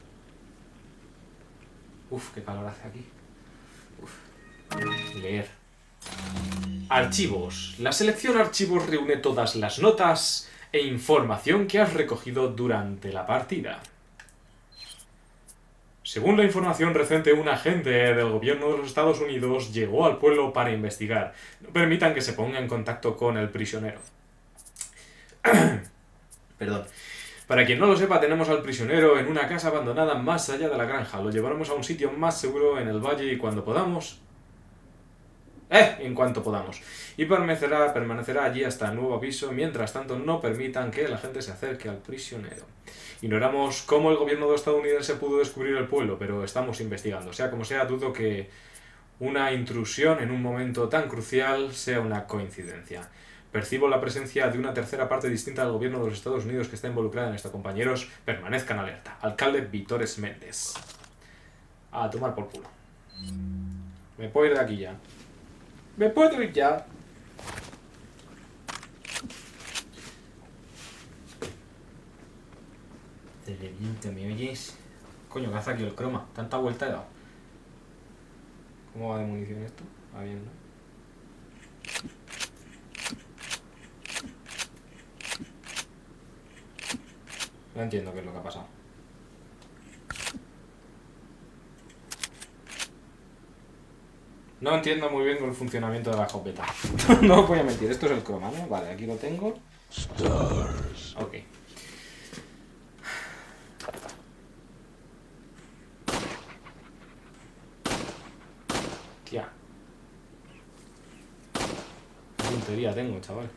Uf, qué calor hace aquí. Uf. Leer. Archivos. La selección archivos reúne todas las notas e información que has recogido durante la partida. Según la información reciente, un agente del gobierno de los Estados Unidos llegó al pueblo para investigar. No permitan que se ponga en contacto con el prisionero. Perdón. Para quien no lo sepa, tenemos al prisionero en una casa abandonada más allá de la granja. Lo llevaremos a un sitio más seguro en el valle y cuando podamos... Eh, en cuanto podamos. Y permanecerá, permanecerá allí hasta el nuevo aviso. Mientras tanto, no permitan que la gente se acerque al prisionero. Ignoramos cómo el gobierno estadounidense pudo descubrir el pueblo, pero estamos investigando. Sea como sea, dudo que una intrusión en un momento tan crucial sea una coincidencia. Percibo la presencia de una tercera parte distinta del gobierno de los Estados Unidos que está involucrada en esto. Compañeros, permanezcan alerta. Alcalde Bitores Méndez. A tomar por culo. Me puedo ir de aquí ya. Me puedo ir ya. Televidente, ¿me oyes? Coño, que hace aquí el croma. Tanta vuelta he dado. ¿Cómo va de munición esto? Va bien, ¿no? No entiendo qué es lo que ha pasado. No entiendo muy bien el funcionamiento de la escopeta. No os voy a mentir, esto es el croma, ¿no? Vale, aquí lo tengo. Stars. Ok. Tía. Qué puntería tengo, chaval.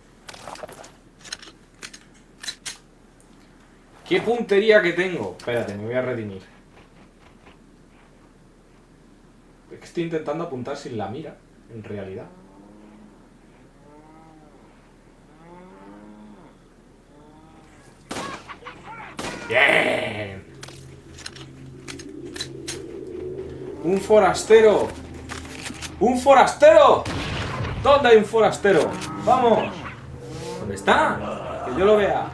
¡Qué puntería que tengo! Espérate, me voy a redimir. Es que estoy intentando apuntar sin la mira, en realidad. ¡Bien! ¡Un forastero! ¡Un forastero! ¿Dónde hay un forastero? ¡Vamos! ¿Dónde está? Que yo lo vea.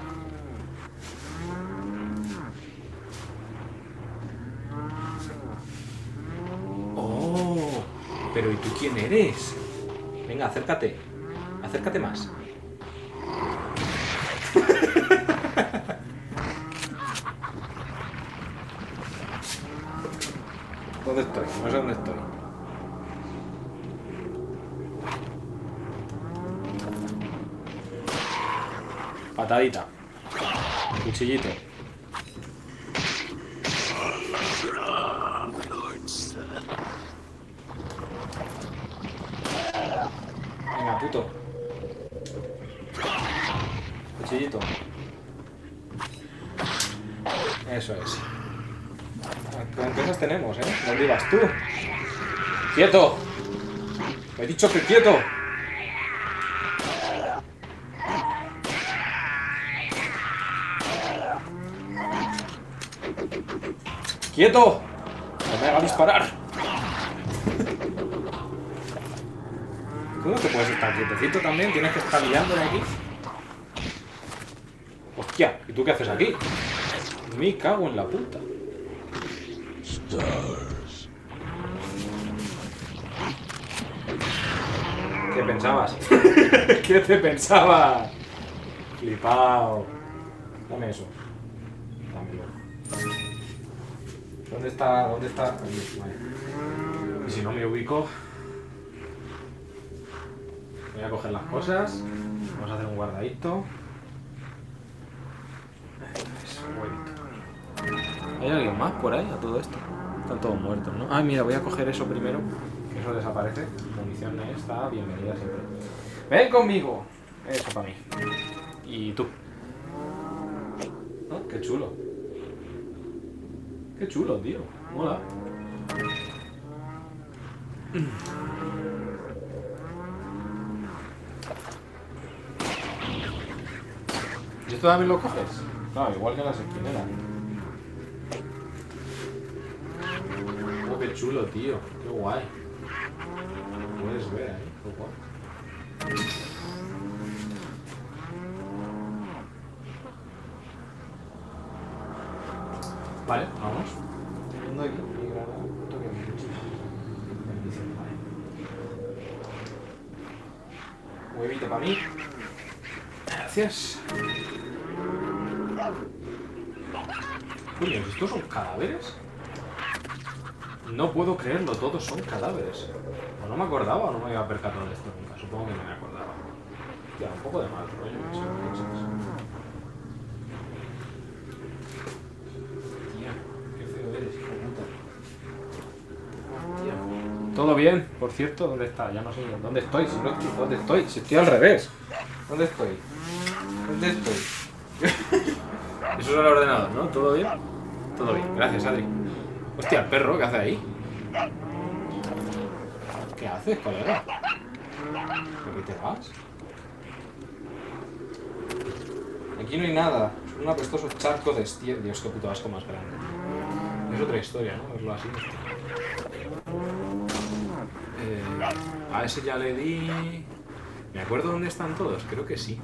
Pero ¿y tú quién eres? Venga, acércate. Acércate más. ¿Dónde estoy? No sé dónde estoy. Patadita. Cuchillito. Puto. Cuchillito. Eso es. ¿Qué cosas tenemos, eh? ¿Dónde ibas tú? ¡Quieto! ¡Me he dicho que quieto! ¡Quieto! ¡No me haga disparar! ¿Cómo te puedes estar quietecito también? Tienes que estar liándole aquí. Hostia, ¿y tú qué haces aquí? Me cago en la puta. Stars. ¿Qué pensabas? ¿Qué te pensabas? Flipao. Dame eso. Dámelo. ¿Dónde está? ¿Dónde está? Aquí, vale. Y si no me ubico... Voy a coger las cosas. Vamos a hacer un guardadito. ¿Hay alguien más por ahí a todo esto? Están todos muertos, ¿no? Ah, mira, voy a coger eso primero. Eso desaparece. Munición está bienvenida siempre. ¡Ven conmigo! Eso para mí. Y tú. Oh, ¡qué chulo! ¡Qué chulo, tío! Mola. ¿Y esto también lo coges? Claro, igual que en las esquineras. Oh, qué chulo, tío. Qué guay. Lo puedes ver, eh. Qué guay. Vale, vamos. ¿Dónde aquí? Huevito para mí. Gracias. Uy, ¿estos son cadáveres? No puedo creerlo, todos son cadáveres. O no me acordaba o no me había percatado de esto nunca. Supongo que no me acordaba. Tía, un poco de mal rollo. Tía, qué feo eres, hijo de puta. Tía. Todo bien, por cierto, ¿dónde está? Ya no sé dónde estoy, si no estoy, ¿dónde estoy? Si estoy al revés. ¿Dónde estoy? ¿Dónde estoy? Eso es el ordenador, ¿no? ¿Todo bien? Todo bien, gracias, Adri. Hostia, el perro, ¿qué hace ahí? ¿Qué haces, colega? ¿Por qué te vas? Aquí no hay nada. Un apestoso charco de estiércol. Dios, qué puto asco más grande. Es otra historia, ¿no? Verlo así. Eh, a ese ya le di... ¿Me acuerdo dónde están todos? Creo que sí.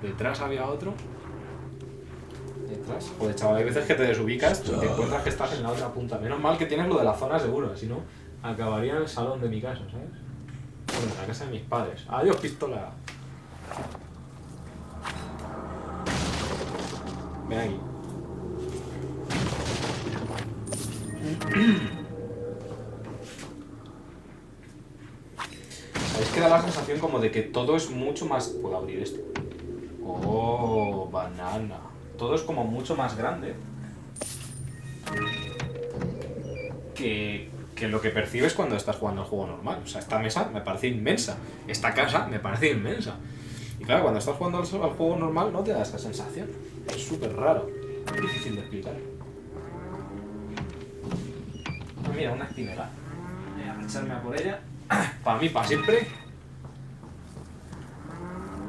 Detrás había otro... Detrás. Joder, chaval, hay veces que te desubicas y te encuentras que estás en la otra punta. Menos mal que tienes lo de la zona segura, si no, acabaría en el salón de mi casa, ¿sabes? Bueno, en la casa de mis padres. ¡Adiós, pistola! Ven aquí. Es que da la sensación como de que todo es mucho más... ¿Puedo abrir esto? Oh, banana. Todo es como mucho más grande que, que lo que percibes cuando estás jugando el juego normal. O sea, esta mesa me parece inmensa. Esta casa me parece inmensa. Y claro, cuando estás jugando al, al juego normal no te da esa sensación. Es súper raro. Es difícil de explicar. Ah, mira, una espinela. Voy a echarme a por ella. Para mí, para siempre.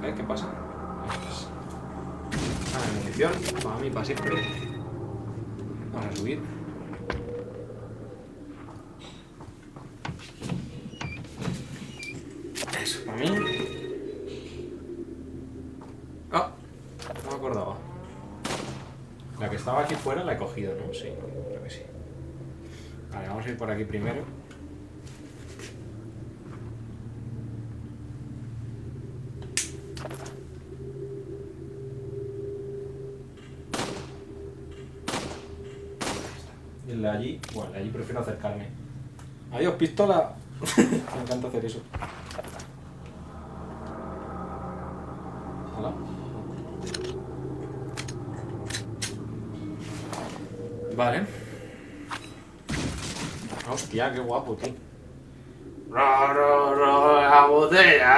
¿Eh? ¿Qué pasa? Vale, munición. Para mí, para siempre. Vamos a subir. Eso, para mí. Ah, no me acordaba. La que estaba aquí fuera la he cogido, ¿no? Sí, creo que sí. Vale, vamos a ir por aquí primero. Allí, bueno, allí prefiero acercarme. Adiós, pistola. Me encanta hacer eso. ¿Hola? Vale. Hostia, qué guapo, tío. La botella.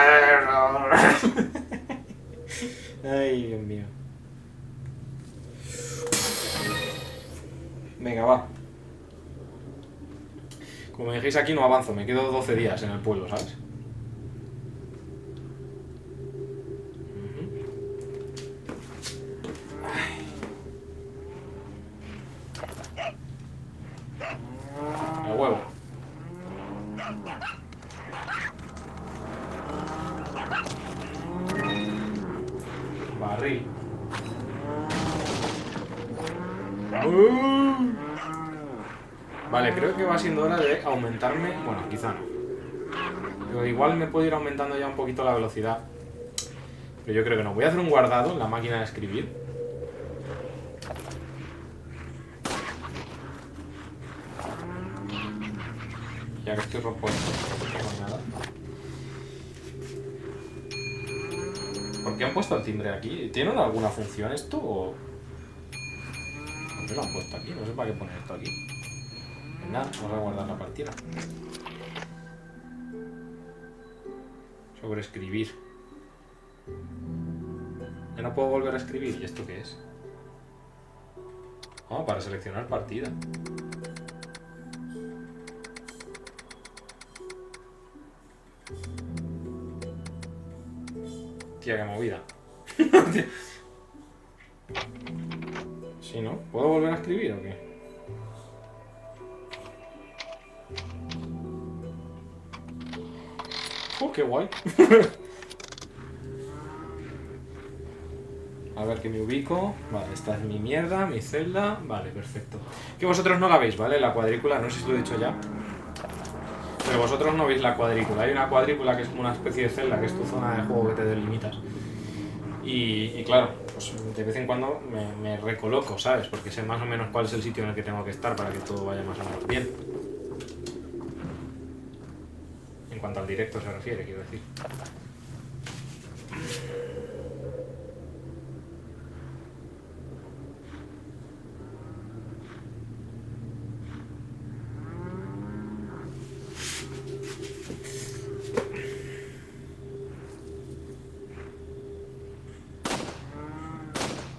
Ay, Dios mío. Venga, va. Como me dejéis aquí no avanzo, me quedo doce días en el pueblo, ¿sabes? El huevo. Barril. ¡Uh! Vale, creo que va siendo hora de aumentarme... Bueno, quizá no. Pero igual me puedo ir aumentando ya un poquito la velocidad. Pero yo creo que no. Voy a hacer un guardado en la máquina de escribir. Ya que estoy rompo esto, no tengo nada. ¿Por qué han puesto el timbre aquí? ¿Tienen alguna función esto o...? ¿Por qué lo han puesto aquí? No sé para qué poner esto aquí. Nada, vamos a guardar la partida. Sobreescribir. Ya no puedo volver a escribir. ¿Y esto qué es? Oh, para seleccionar partida. Tía, qué movida. Sí, ¿no? ¿Puedo volver a escribir o qué? Oh, qué guay. A ver que me ubico. Vale, esta es mi mierda, mi celda. Vale, perfecto. Que vosotros no la veis, ¿vale? La cuadrícula, no sé si lo he dicho ya. Pero vosotros no veis la cuadrícula. Hay una cuadrícula que es como una especie de celda, que es tu zona de juego que te delimitas. Y, y claro, pues de vez en cuando me, me recoloco, ¿sabes? Porque sé más o menos cuál es el sitio en el que tengo que estar para que todo vaya más o menos bien. En cuanto al directo se refiere, quiero decir.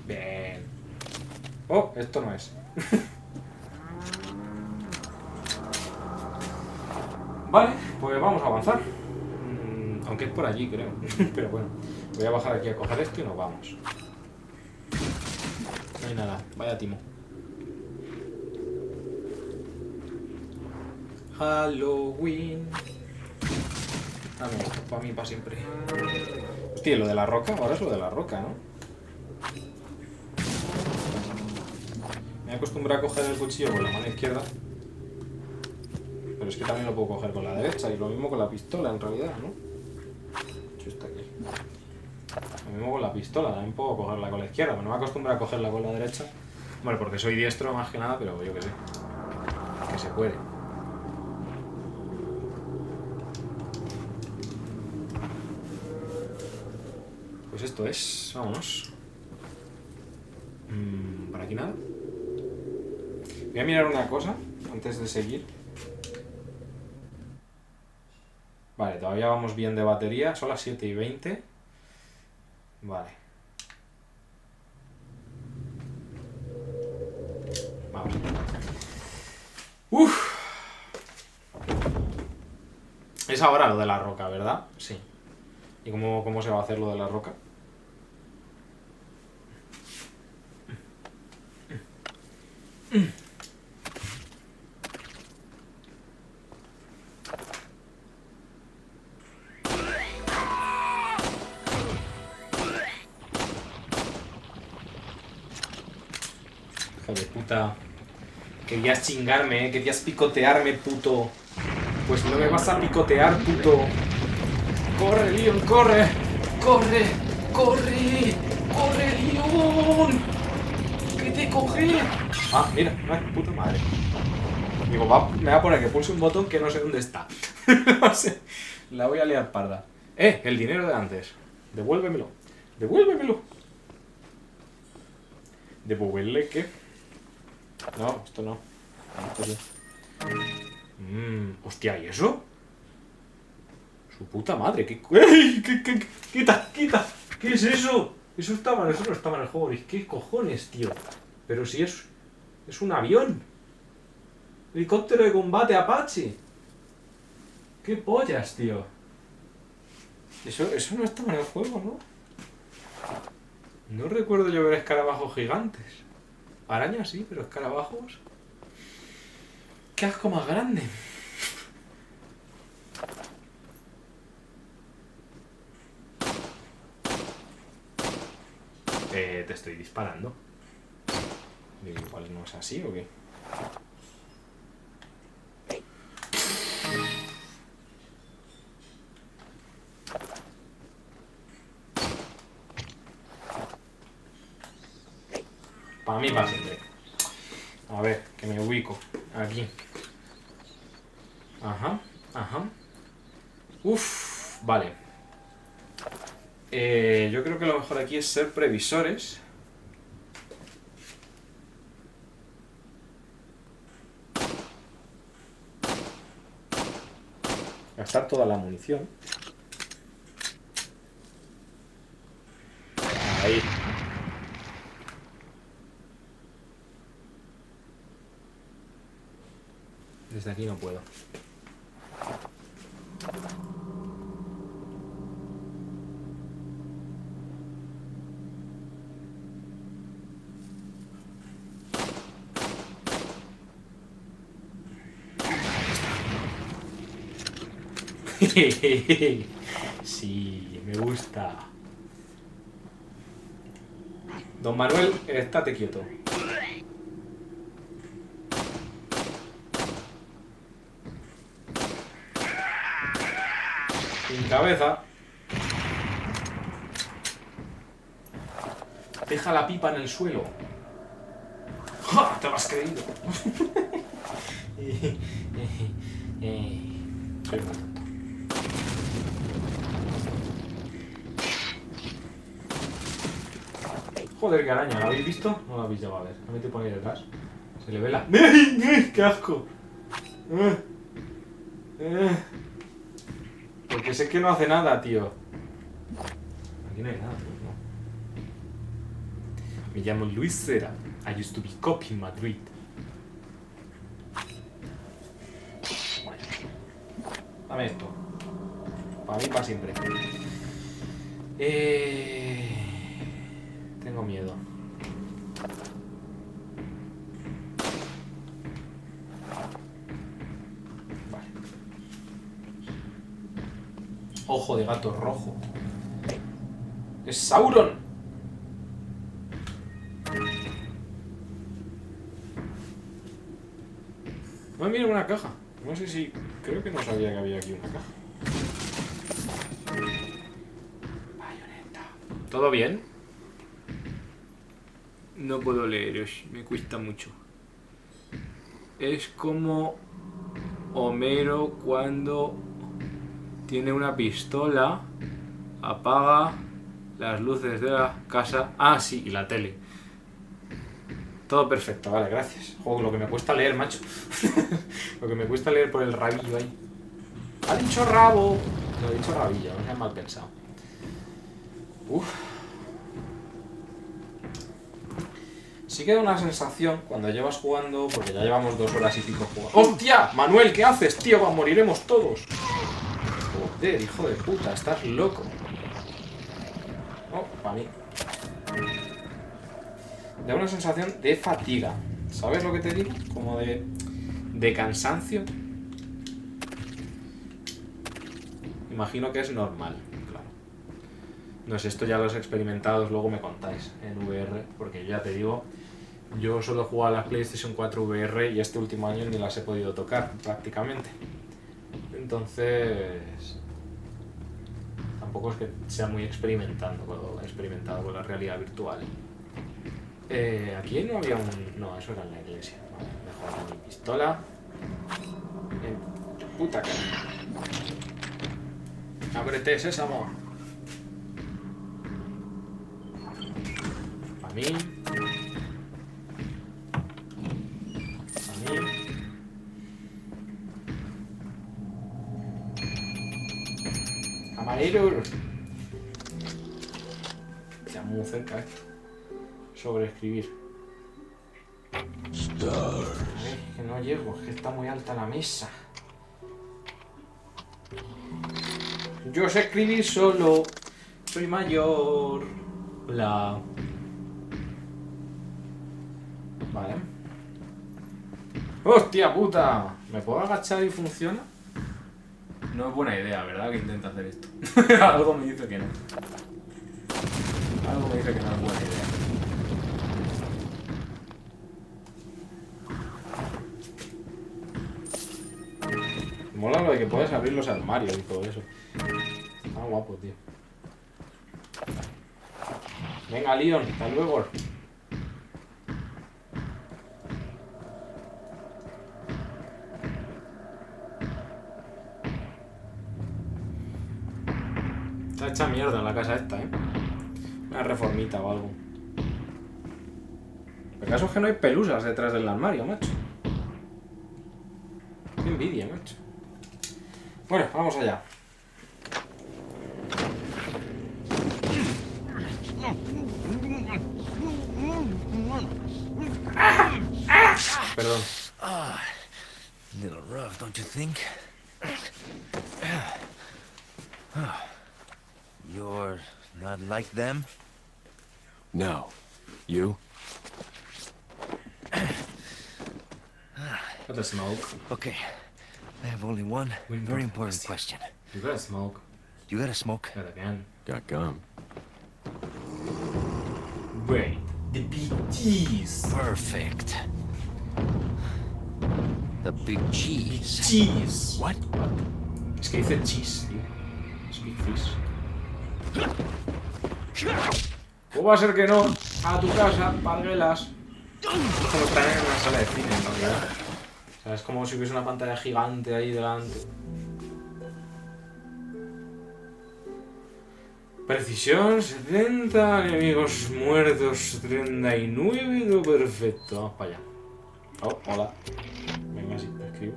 Bien. Oh, esto no es. Vale. Pues vamos a avanzar, aunque es por allí creo, pero bueno, voy a bajar aquí a coger esto y nos vamos. No hay nada, vaya timo. Halloween. Ah, no, para mí, para siempre. Hostia, lo de la roca, ahora es lo de la roca, ¿no? Me he acostumbrado a coger el cuchillo con la mano izquierda. Pero es que también lo puedo coger con la derecha y lo mismo con la pistola, en realidad, ¿no? Está aquí. Lo mismo con la pistola, también puedo cogerla con la izquierda, pero no me acostumbro a cogerla con la derecha. Bueno, porque soy diestro más que nada, pero yo qué sé. que se cuelen. Pues esto es, vámonos. Mm, ¿Para aquí nada? Voy a mirar una cosa antes de seguir. Vale, todavía vamos bien de batería. Son las siete y veinte. Vale. Vamos. Uff. Es ahora lo de la roca, ¿verdad? Sí. ¿Y cómo, cómo se va a hacer lo de la roca? Querías chingarme, ¿eh? Querías picotearme, puto. Pues no me vas a picotear, puto. Corre, Leon, corre. Corre, corre. Corre, Leon. ¿Qué te coge? Ah, mira, ay, puta madre. Digo, va, me va a poner que pulse un botón que no sé dónde está. No sé. La voy a liar parda. Eh, el dinero de antes. Devuélvemelo. Devuélvemelo. Devuélvele que... No, esto no. Mmm, hostia, ¿y eso? Su puta madre, ¿qué? ¡Ey! ¿Qué, qué, qué? ¡Quita, quita! ¿Qué es eso? Eso está mal, eso no está mal el juego. ¿Qué cojones, tío? Pero si es... es un avión. Helicóptero de combate Apache. ¿Qué pollas, tío? Eso, eso no está mal el juego, ¿no? No recuerdo yo ver escarabajos gigantes. Arañas sí, pero escarabajos. ¡Qué asco más grande! Eh, te estoy disparando. Digo, igual no es así o qué. A mí va siempre. A ver, que me ubico. Aquí. Ajá, ajá. Uff, vale. Eh, yo creo que lo mejor aquí es ser previsores. Gastar toda la munición. Ahí. Desde aquí no puedo. Sí, me gusta. Don Manuel, estate quieto. Cabeza. Deja la pipa en el suelo. ¡Ja! Te lo has creído. Soy muy tonto. Joder, qué araña. ¿La habéis visto? No la habéis llevado a ver. A mí te ponéis detrás. Se le ve la... ¡Qué asco! ¡Eh! ¡Eh! Porque sé que no hace nada, tío. Aquí no hay nada, tío, no. Me llamo Luis Sera. I used to be cop in Madrid. Bueno. Dame esto. Para mí, para siempre. Eh... Tengo miedo. Ojo de gato rojo. ¡Es Sauron! Voy a mirar una caja. No sé si... Creo que no sabía que había aquí una caja. Bayoneta. ¿Todo bien? No puedo leeros. Me cuesta mucho. es como Homero cuando tiene una pistola, apaga las luces de la casa. Ah, sí, y la tele. Todo perfecto, vale, gracias. Joder, lo que me cuesta leer, macho. Lo que me cuesta leer por el rabillo ahí. ¡Ha dicho rabo! Lo he dicho rabillo, no seas mal pensado. Uf. Sí queda una sensación cuando llevas jugando, porque ya llevamos dos horas y pico jugando. ¡Hostia! Manuel, ¿qué haces, tío? Va, moriremos todos. Joder, hijo de puta, estás loco. Oh, para mí. Da una sensación de fatiga. ¿Sabes lo que te digo? Como de, de cansancio. Imagino que es normal. No sé, esto ya los experimentados luego me contáis en V R, porque ya te digo, yo solo he jugado a las PlayStation cuatro V R y este último año ni las he podido tocar prácticamente. Entonces, tampoco es que sea muy experimentando con, experimentado con la realidad virtual. Eh, aquí no había un... no, eso era en la iglesia. Vale, mejor mi pistola. Eh, puta cara. Ábrete, sésamo. A mí. A mí. Camarero. Está muy cerca esto. Sobreescribir. Stars. Es que no llego, es que está muy alta la mesa. Yo sé escribir solo. Soy mayor. La... Vale. ¡Hostia puta! ¿Me puedo agachar y funciona? No es buena idea, ¿verdad? Que intenta hacer esto. Algo me dice que no. Algo me dice que no es buena idea. Mola lo de que puedes abrir los armarios y todo eso. Está guapo, tío. Venga, Leon, hasta luego. Está hecha mierda en la casa esta, ¿eh? Una reformita o algo. El caso es que no hay pelusas detrás del armario, macho. Qué envidia, macho. Bueno, vamos allá. Perdón. Ah, little rough, don't you think? You're not like them? No. You? Got a smoke. Okay. I have only one very important question. You got a smoke. You got a smoke? Got again. Got gum. Wait. The big cheese. Perfect. The big cheese. Cheese. What? Es que dice cheese, tío. Es big fish. ¿Cómo va a ser que no? A tu casa, palguelas. Como están en una sala de cine, en realidad. O sea, es como si hubiese una pantalla gigante ahí delante. Precisión, setenta, enemigos muertos, treinta y nueve, lo perfecto. Vamos para allá. Oh, hola. Venga, sí, te escribo.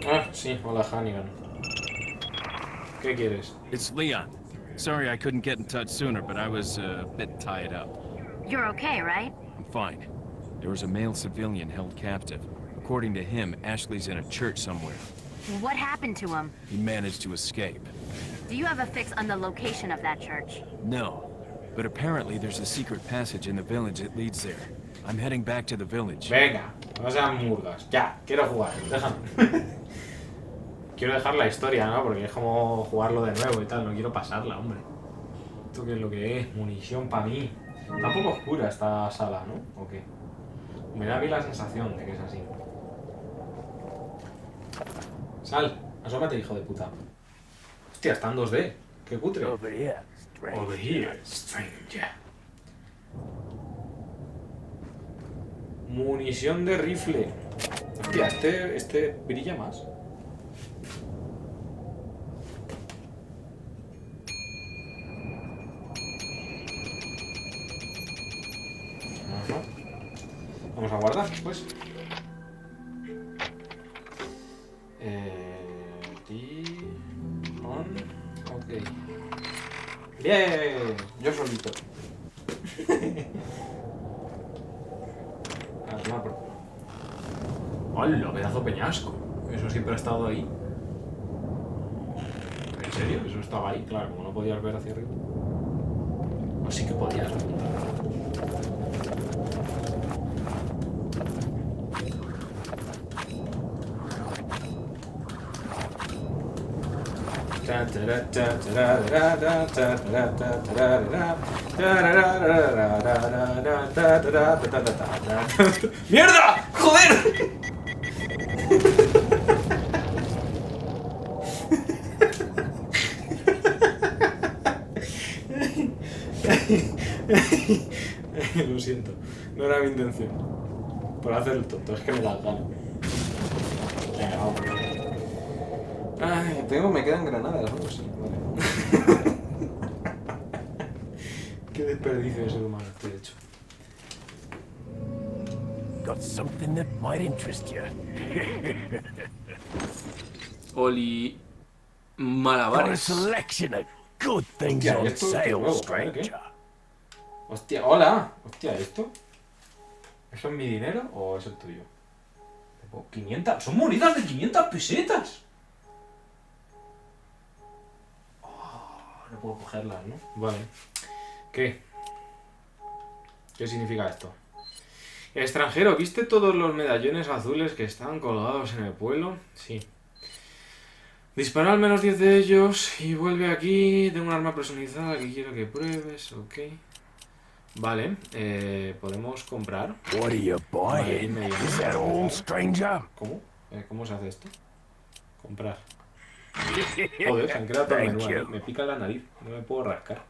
Ah, sí, hola Hunnigan. ¿Qué quieres? It's Leon. Sorry I couldn't get in touch sooner, but I was uh, a bit tied up. You're okay, right? I'm fine. There was a male civilian held captive. According to him, Ashley's in a church somewhere. What happened to him? He managed to escape. Do you have a fix on the location of that church? No, but apparently there's a secret passage in the village that leads there. I'm heading back to the village. Venga, no sean murgas. Ya, quiero jugar, déjame. Quiero dejar la historia, ¿no? Porque es como jugarlo de nuevo y tal. No quiero pasarla, hombre. ¿Esto qué es lo que es? Munición para mí. Está un poco oscura esta sala, ¿no? ¿O qué? Me da a mí la sensación de que es así. Sal, asómate, hijo de puta. Hostia, está en dos D. Qué cutre. Over here, stranger. Over here, stranger. Munición de rifle. Hostia, este, este brilla más. Ajá. Vamos a guardar, pues. Eh, on. Ok. Bien. Yo solito. ¡Hola, pedazo peñasco! Eso siempre ha estado ahí. ¿En serio? Eso estaba ahí, claro, como no podías ver hacia arriba. Así que podías ver. ¡Mierda! ¡Joder! Lo siento, no era mi intención. Por hacer el tonto, es que me da gana. Venga, vamos. Ay, tengo, me quedan granadas, ¿no? Sí, vale. Qué desperdicio de ser humano estoy hecho. Got something that might interest you. Oli. Malabares. Hostia, esto es nuevo, ¿vale? ¿Qué? Hostia, hola. Hostia, ¿esto? ¿Eso es mi dinero o es el tuyo? quinientas. Son monedas de quinientas pesetas. Oh, no puedo cogerlas, ¿no? Vale. ¿Qué? ¿Qué significa esto? Extranjero, ¿viste todos los medallones azules que estaban colgados en el pueblo? Sí. Dispara al menos diez de ellos y vuelve aquí. Tengo un arma personalizada que quiero que pruebes. Ok. Vale, eh, podemos comprar. Vale, me ¿Cómo? Eh, ¿Cómo se hace esto? Comprar. Joder, se han creado todo el manual. Me pica la nariz, no me puedo rascar.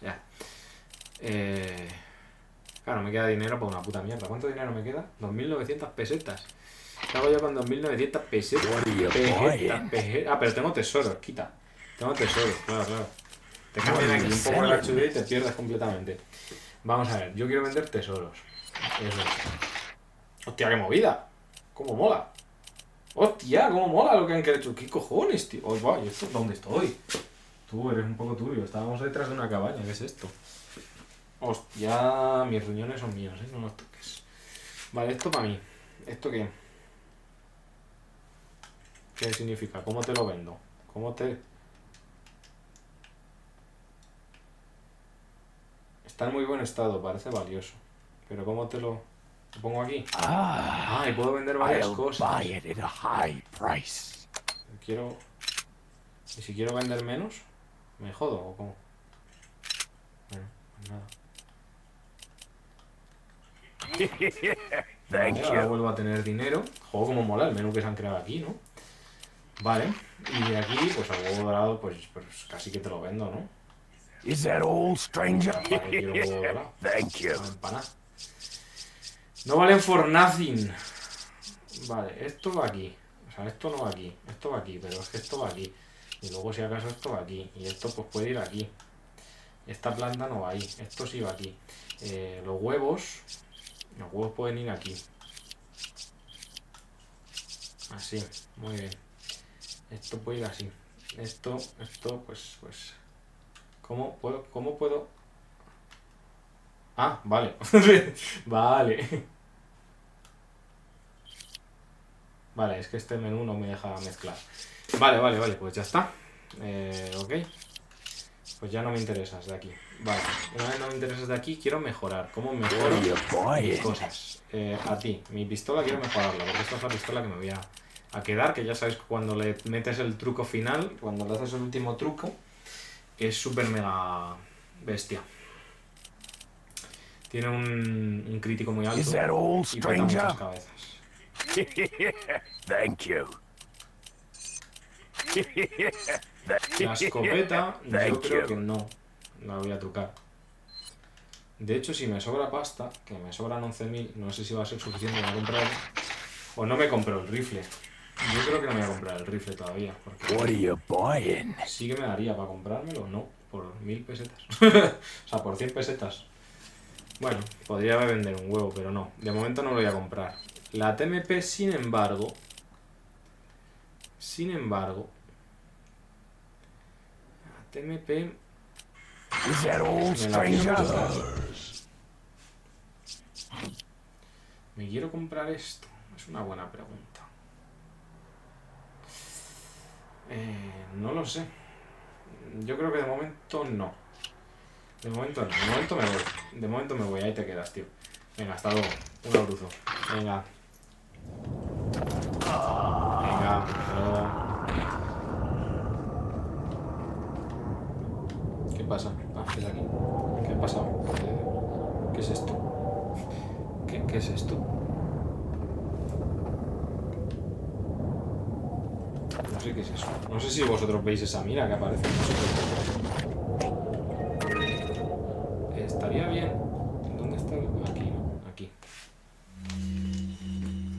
Ya. Eh... Claro, me queda dinero para una puta mierda. ¿Cuánto dinero me queda? dos mil novecientas pesetas. ¿Qué hago yo con dos mil novecientas pesetas? Pesetas, pesetas. Ah, pero tengo tesoros, quita. Tengo tesoros, claro, claro. Te cambian aquí un poco la chuleta y te pierdes completamente. Vamos a ver, yo quiero vender tesoros. Eso. Hostia, qué movida. Cómo mola. Hostia, cómo mola lo que han hecho. ¿Qué cojones, tío? Oh, wow, ¿y esto? ¿Dónde estoy? Tú eres un poco turbio. Estábamos detrás de una cabaña. ¿Qué es esto? Hostia, mis riñones son míos, ¿eh? No los toques. Vale, esto para mí. ¿Esto qué? ¿Qué significa? ¿Cómo te lo vendo? ¿Cómo te...? Está en muy buen estado, parece valioso. Pero ¿cómo te lo...? ¿Lo pongo aquí? Ah, y puedo vender varias cosas. Quiero... ¿Y si quiero vender menos? ¿Me jodo o cómo? Bueno, pues nada. Vale, ahora vuelvo a tener dinero. Juego como mola el menú que se han creado aquí, ¿no? Vale, y de aquí, pues a huevo dorado, pues, pues casi que te lo vendo, ¿no? ¿Es todo, stranger? Thank you. No valen for nothing. Vale, esto va aquí. O sea, esto no va aquí. Esto va aquí, pero es que esto va aquí. Y luego, si acaso, esto va aquí. Y esto, pues, puede ir aquí. Esta planta no va ahí. Esto sí va aquí. Eh, los huevos... Los huevos pueden ir aquí. Así. Muy bien. Esto puede ir así. Esto, esto, pues, pues... ¿Cómo puedo? ¿Cómo puedo? Ah, vale. Vale. Vale, es que este menú no me deja mezclar. Vale, vale, vale, pues ya está. Eh, ok. Pues ya no me interesas de aquí. Vale, una vez no me interesas de aquí, quiero mejorar. ¿Cómo mejoro mis cosas? Eh, a ti, mi pistola quiero mejorarla, porque esta es la pistola que me voy a, a quedar, que ya sabes que cuando le metes el truco final, cuando le haces el último truco, es súper mega bestia. Tiene un, un crítico muy alto y peta muchas cabezas. Thank you. La escopeta yo creo que no la voy a tocar. De hecho, si me sobra pasta, que me sobran once mil, no sé si va a ser suficiente para comprar. O no me compro el rifle. Yo creo que no me voy a comprar el rifle todavía. Porque sí que me daría para comprármelo, no, por mil pesetas. O sea, por cien pesetas. Bueno, podría vender un huevo, pero no. De momento no lo voy a comprar. La T M P, sin embargo... Sin embargo... La T M P... Me, la me quiero comprar esto. Es una buena pregunta. Eh, no lo sé. Yo creo que de momento no. De momento no. De momento me voy. De momento me voy. Ahí te quedas, tío. Venga, hasta luego. Un abrazo. Venga. Venga, hasta luego. ¿Qué pasa? Ah, ¿qué es aquí? ¿Qué ha pasado? ¿Qué, ¿Qué es esto? ¿Qué, ¿Qué es esto? No sé qué es eso. No sé si vosotros veis esa mira que aparece. Estaría bien. ¿Dónde está? Aquí, ¿no? Aquí.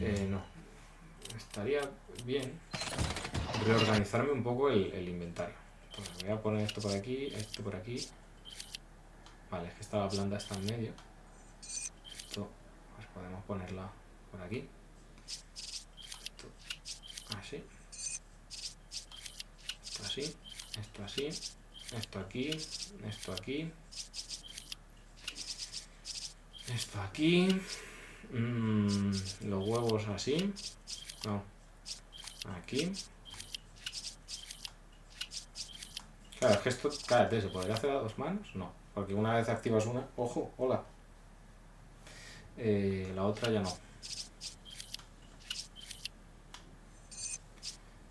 Eh, no. Estaría bien reorganizarme un poco el, el inventario. Entonces voy a poner esto por aquí, esto por aquí. Vale, es que esta planta está en medio. Esto, pues podemos ponerla por aquí. Esto, así. así, esto así, esto aquí, esto aquí, esto aquí, mm, los huevos así, no, aquí. Claro, es que esto, cállate, ¿se podría hacer a dos manos? No, porque una vez activas una, ojo, hola, eh, la otra ya no.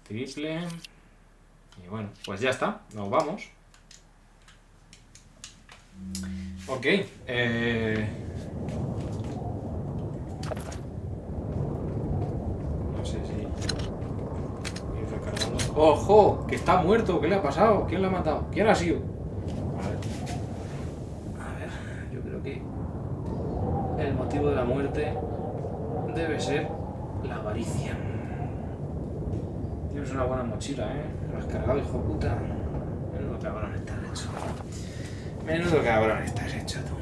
Triple. Y bueno, pues ya está, nos vamos. Ok, eh... no sé si ir recargando. ¡Ojo! Que está muerto, ¿qué le ha pasado? ¿Quién le ha matado? ¿Quién ha sido? A ver. A ver, yo creo que el motivo de la muerte debe ser la avaricia. Tienes una buena mochila, ¿eh? Lo has cargado, hijo de puta. Menudo cabrón estás hecho. Menudo cabrón estás hecho, tú.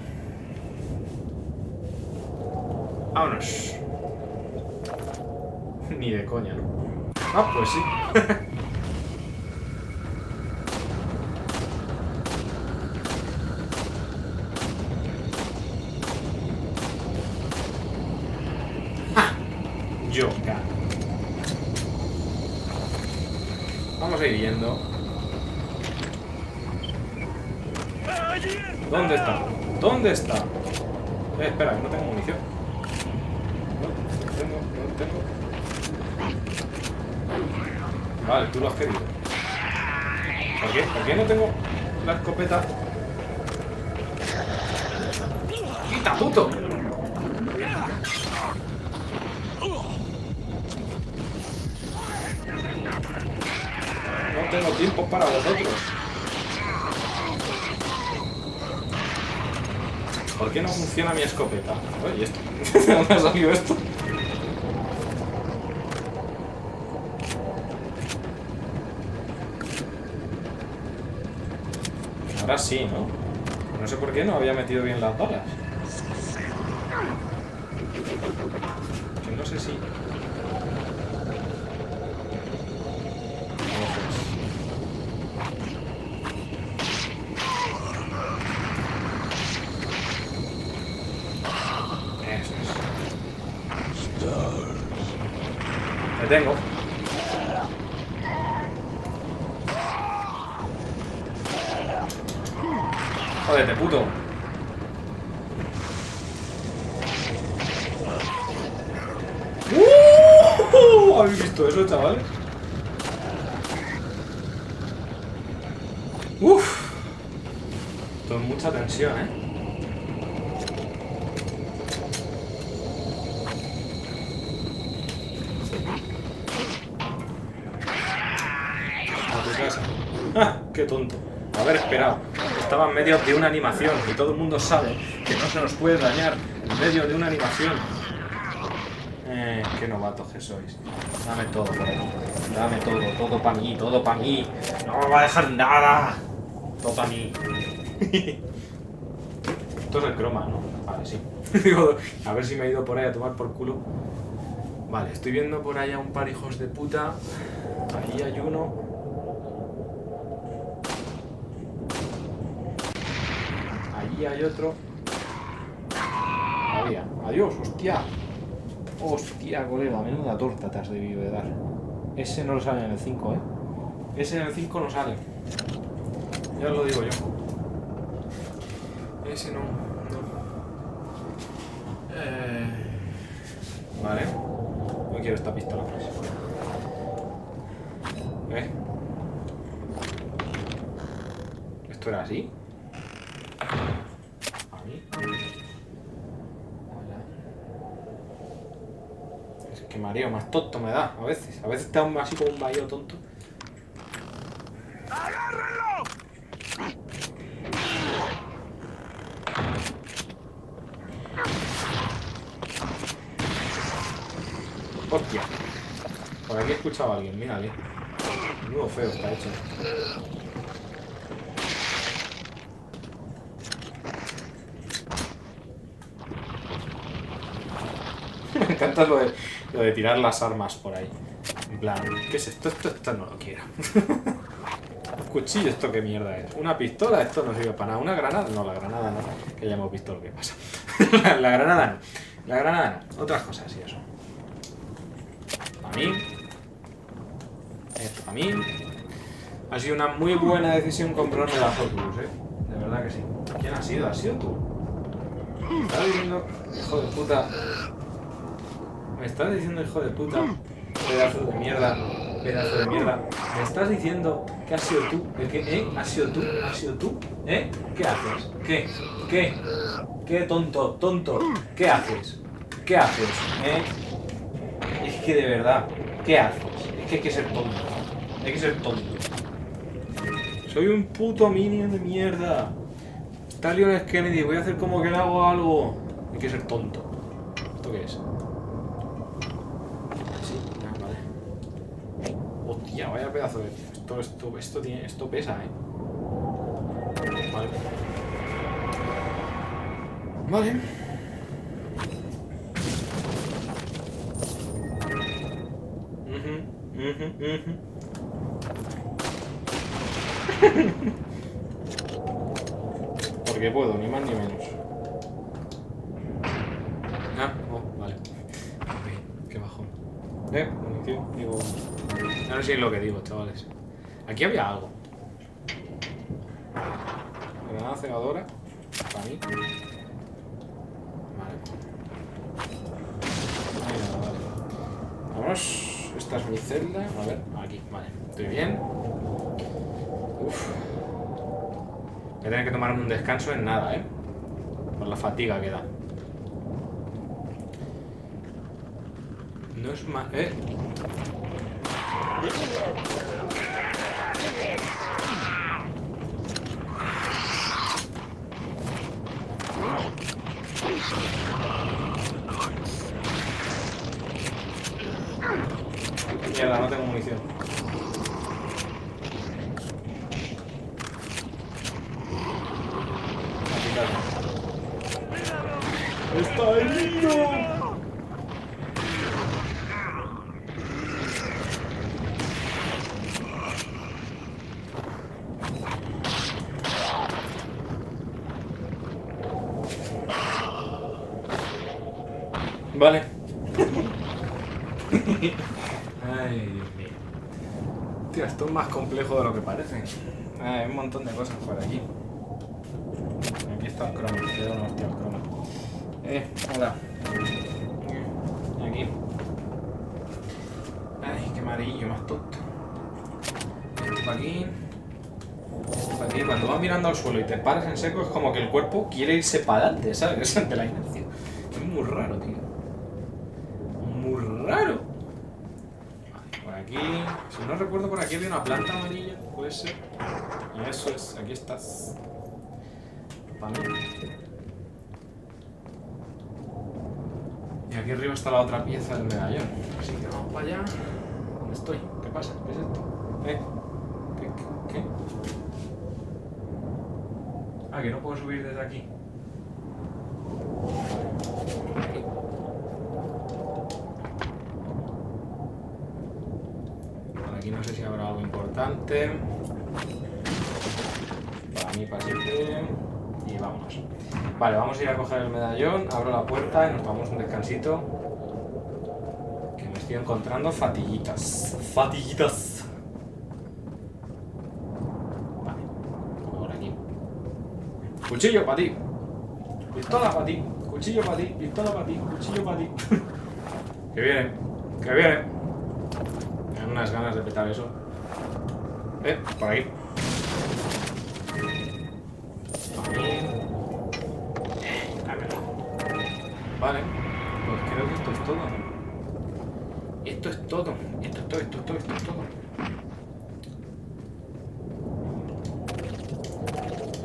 Vámonos. Ni de coña, ¿no? Ah, pues sí. ¡Ah! Yo, cara. Vamos a ir yendo. ¿Dónde está? ¿Dónde está? Eh, espera, que no tengo munición. No, no tengo, no tengo. Vale, tú lo has querido. ¿Por qué? ¿Por qué no tengo la escopeta? ¡Quita, puto! Tengo tiempo para vosotros. ¿Por qué no funciona mi escopeta? Oye, esto. ¿De dónde ha salido esto? Ahora sí, ¿no? No sé por qué no había metido bien las balas. Yo no sé si... Tengo. Jódete, puto. ¡Uh! ¿Habéis visto eso, chavales? Uff. Esto es mucha tensión, ¿eh? Qué tonto. Haber esperado. Estaba en medio de una animación y todo el mundo sabe que no se nos puede dañar en medio de una animación. Eh, qué novatos que sois. Dame todo, por ahí. Dame todo, todo para mí, todo para mí. No me va a dejar nada. Todo para mí. Esto es el croma, ¿no? Vale, sí. Digo, a ver si me he ido por ahí a tomar por culo. Vale, estoy viendo por allá un par hijos de puta. Ahí hay uno. Aquí hay otro. Había. Adiós, hostia. Hostia, colega, menuda torta te has debido de dar. Ese no lo sale en el cinco, ¿eh? Ese en el cinco no sale. Ya os lo digo yo. Ese no. no. Eh... Vale. No quiero esta pistola. ¿Eh? ¿Esto era así? Que mareo más tonto me da, a veces. A veces está así como un mareo tonto. ¡Agárrenlo! Hostia. Por aquí he escuchado a alguien, mírale. Menudo feo está hecho. Me encanta lo de... Lo de tirar las armas por ahí. En plan, ¿qué es esto? Esto, esto no lo quiero. Un cuchillo, ¿esto qué mierda es? Una pistola, esto no sirve para nada. Una granada, no, la granada no. Que ya hemos visto lo que pasa. la, la granada no. La granada no. Otras cosas y eso. Para mí. Esto para mí. Ha sido una muy buena decisión comprarme la Focus, eh. De verdad que sí. ¿Quién ha sido? ¿Has sido tú? ¿Me estás diciendo, hijo de puta? ¿Me estás diciendo, hijo de puta? Pedazo de mierda. Pedazo de mierda. ¿Me estás diciendo que has sido tú? ¿El que, ¿Eh? ¿Has sido tú? ¿Has sido tú? ¿Eh? ¿Qué haces? ¿Qué? ¿Qué? ¿Qué tonto? ¿Tonto? ¿Qué haces? ¿Qué haces? ¿Eh? Es que de verdad. ¿Qué haces? Es que hay que ser tonto. Hay que ser tonto. Soy un puto minion de mierda. Está Leon Kennedy. Voy a hacer como que le hago algo. Hay que ser tonto. ¿Esto qué es? Hostia, vaya pedazo de... Esto, esto, esto, tiene... esto pesa, eh. Vale. Vale. Uh-huh, uh-huh, uh-huh. Porque puedo, ni más ni menos. Ah, oh, vale. Ok, qué bajón. Eh, munición, digo... No sé si es lo que digo, chavales. Aquí había algo. Granada cegadora. Para mí. Vale. Ahí nada, vale. Vamos. Esta es mi celda. A ver, aquí. Vale. Estoy bien. Uff. Voy a tener que tomarme un descanso en nada, ¿eh? Por la fatiga que da. No es más... ¿Eh? Mierda, no tengo munición. ¡Está herido! Vale. Ay, Dios mío. Tío, esto es más complejo de lo que parece. Hay un montón de cosas por aquí. Aquí está el cromo. Pero no, hostia, el cromo. Eh, hola. Aquí. Ay, qué amarillo más tonto. Esto para aquí. Esto para aquí. Cuando vas mirando al suelo y te paras en seco, es como que el cuerpo quiere irse para adelante, ¿sabes? Ante la inercia. Es muy raro, tío. ¡Raro! Por aquí... Si no recuerdo, por aquí había una planta amarilla. Puede ser... Eso es... Aquí estás... Vale. Y aquí arriba está la otra pieza del medallón. Así que vamos para allá... ¿Dónde estoy? ¿Qué pasa? ¿Qué es esto? ¿Eh? ¿Qué? ¿Qué? ¿Qué? Ah, que no puedo subir desde aquí. No sé si habrá algo importante. Para mí pasé. Y vamos. Vale, vamos a ir a coger el medallón. Abro la puerta y nos tomamos un descansito. Que me estoy encontrando fatiguitas. Fatiguitas. Vale. Por aquí. Cuchillo para ti. Pistola para ti. Cuchillo para ti. Pistola para ti. Cuchillo para ti. Que viene. Que viene. Unas ganas de petar eso. Eh, por ahí. Vale, pues creo que esto es todo. Esto es todo. Esto es todo, esto es todo, esto es todo.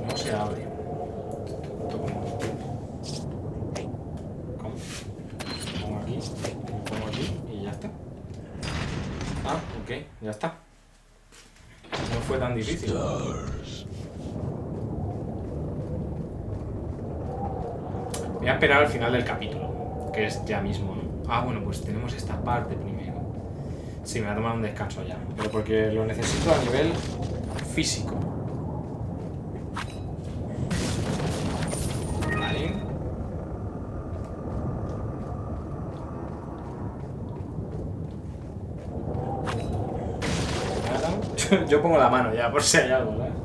No se abre. Esto como. ¿Cómo? Pongo aquí, pongo aquí y ya está. Ah, ok, ya está. No fue tan difícil. Voy a esperar al final del capítulo, que es ya mismo, ¿no? Ah, bueno, pues tenemos esta parte primero. Sí, me voy a tomar un descanso ya. Pero porque lo necesito a nivel físico. Vale. Nada. Yo pongo la mano ya, por si hay algo, ¿verdad?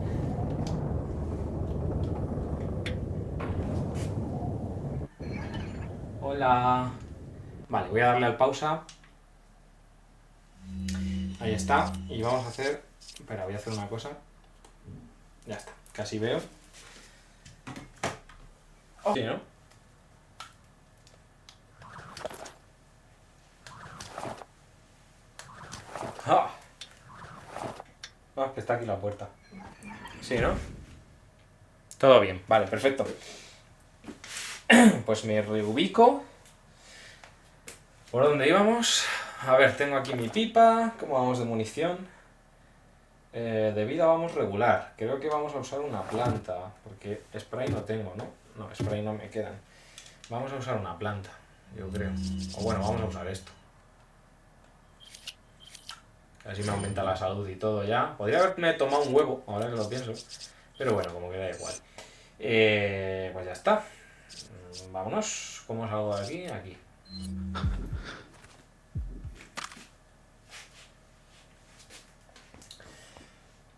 Hola. Vale, voy a darle al pausa. Ahí está. Y vamos a hacer... Espera, voy a hacer una cosa. Ya está. Casi veo. Oh, sí, ¿no? Ah. Ah, es que está aquí la puerta. Sí, ¿no? Todo bien. Vale, perfecto. Pues me reubico. ¿Por dónde íbamos? A ver, tengo aquí mi pipa. ¿Cómo vamos de munición? Eh, de vida vamos regular. Creo que vamos a usar una planta. Porque spray no tengo, ¿no? No, spray no me quedan. Vamos a usar una planta, yo creo. O bueno, vamos a usar esto. Así me aumenta la salud y todo ya. Podría haberme tomado un huevo, ahora que lo pienso. Pero bueno, como que da igual. Eh, pues ya está. Vámonos. ¿Cómo salgo de aquí? Aquí.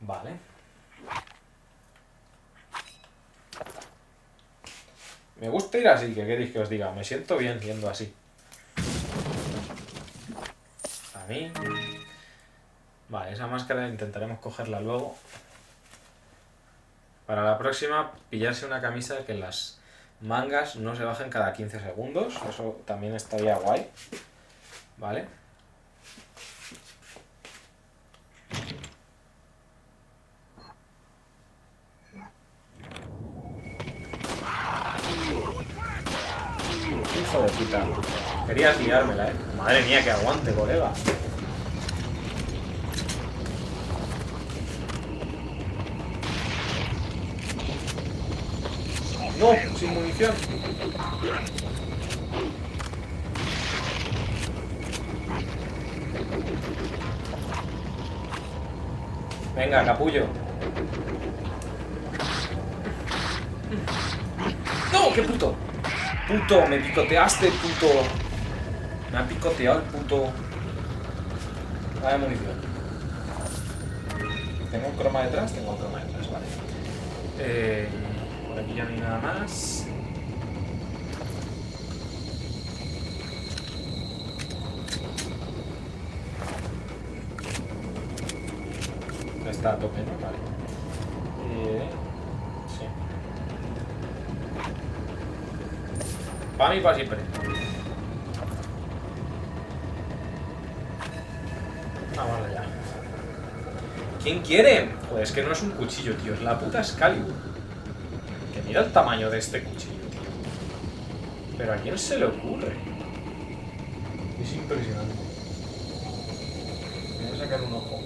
Vale. Me gusta ir así, ¿qué queréis que os diga? Me siento bien yendo así. A mí. Vale, esa máscara intentaremos cogerla luego. Para la próxima, pillarse una camisa que las mangas no se bajen cada quince segundos. Eso también estaría guay. Vale. Hijo de puta. Querías liármela, eh. Madre mía, que aguante, colega. No, sin munición. Venga, capullo. ¡No! ¡Qué puto! ¡Puto! ¡Me picoteaste, puto! Me ha picoteado el puto. Vale, munición. ¿Tengo un croma detrás? Tengo un croma detrás, vale. Eh... Por aquí ya no hay nada más. Está a tope, ¿no? Vale. Eh, sí. Para mí, para siempre. Vamos allá. ¿Quién quiere? Pues es que no es un cuchillo, tío. Es la puta Excalibur. Mira el tamaño de este cuchillo, tío. Pero ¿a quién se le ocurre? Es impresionante. Me voy a sacar un ojo.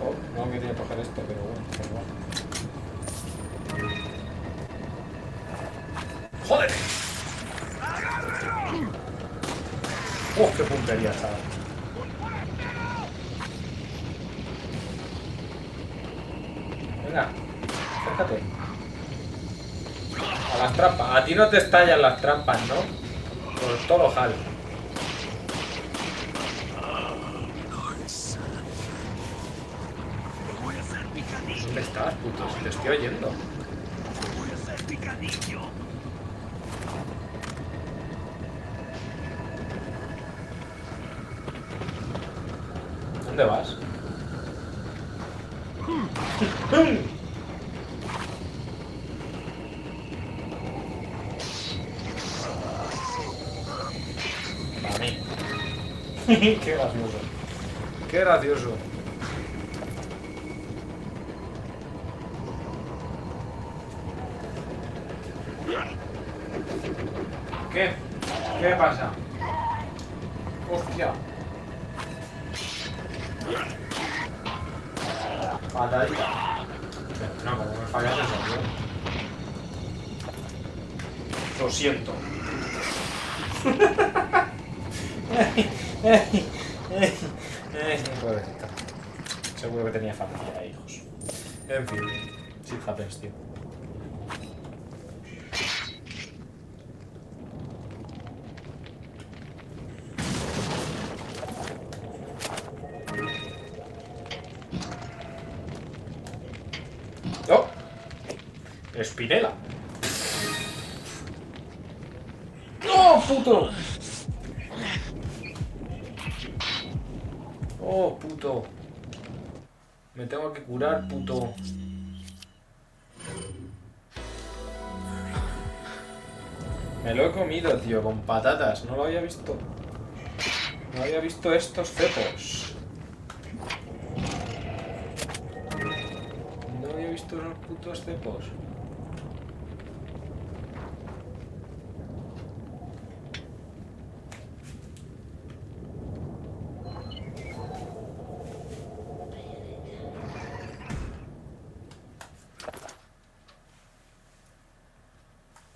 Oh, no quería coger esto, pero bueno, pues bueno. ¡Joder! ¡Oh, qué puntería, chaval! Venga, acércate. A las trampas. A ti no te estallan las trampas, ¿no? Por todo lo jalo. ¿Dónde estás, puto? Si te estoy oyendo. ¿Dónde vas? A mí. Qué gracioso. Qué gracioso. ¿Qué? ¿Qué pasa? Hostia. Patadita. No, como me falla la sensación. Lo siento. Pobrecita. Seguro que tenía familia e hijos. En fin, shit happens, tío. ¡Oh! Espinela. ¡No, puto! ¡Oh, puto! Me tengo que curar, puto. Me lo he comido, tío, con patatas. No lo había visto. No había visto estos cepos. No había visto unos putos cepos.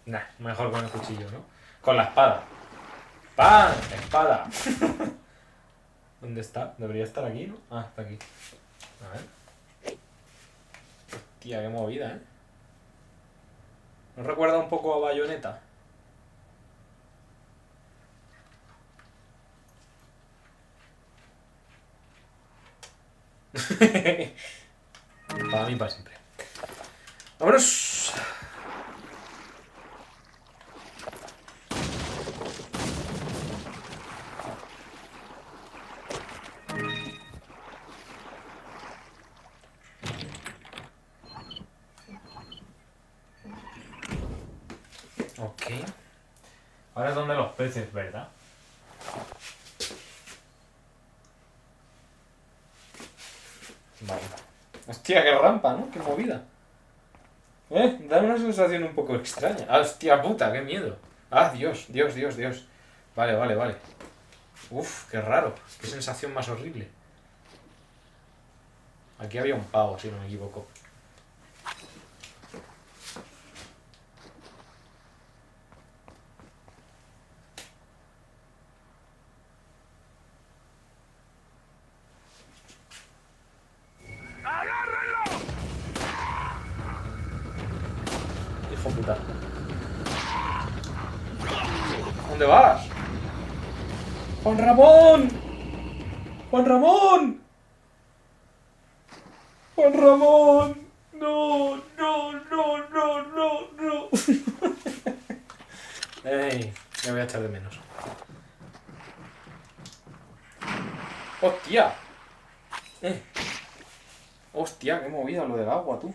Nah, mejor con el cuchillo, ¿no? Con la espada. ¡Pam! ¡Espada! ¿Dónde está? Debería estar aquí, ¿no? Ah, está aquí. A ver. Hostia, qué movida, ¿eh? ¿Nos recuerda un poco a Bayonetta? Para mí, para siempre. ¡Vámonos! Ahora es donde los peces, ¿verdad? Vale. Hostia, qué rampa, ¿no? Qué movida. Eh, da una sensación un poco extraña. Hostia puta, qué miedo. Ah, Dios, Dios, Dios, Dios. Vale, vale, vale. Uf, qué raro. Qué sensación más horrible. Aquí había un pavo, si no me equivoco. ¿Dónde vas? ¡Juan Ramón! ¡Juan Ramón! ¡Juan Ramón! ¡No! ¡No! ¡No! ¡No! ¡No! ¡No! ¡Ey! Me voy a echar de menos. ¡Hostia! Eh. ¡Hostia! ¡Qué movida lo del agua, tú!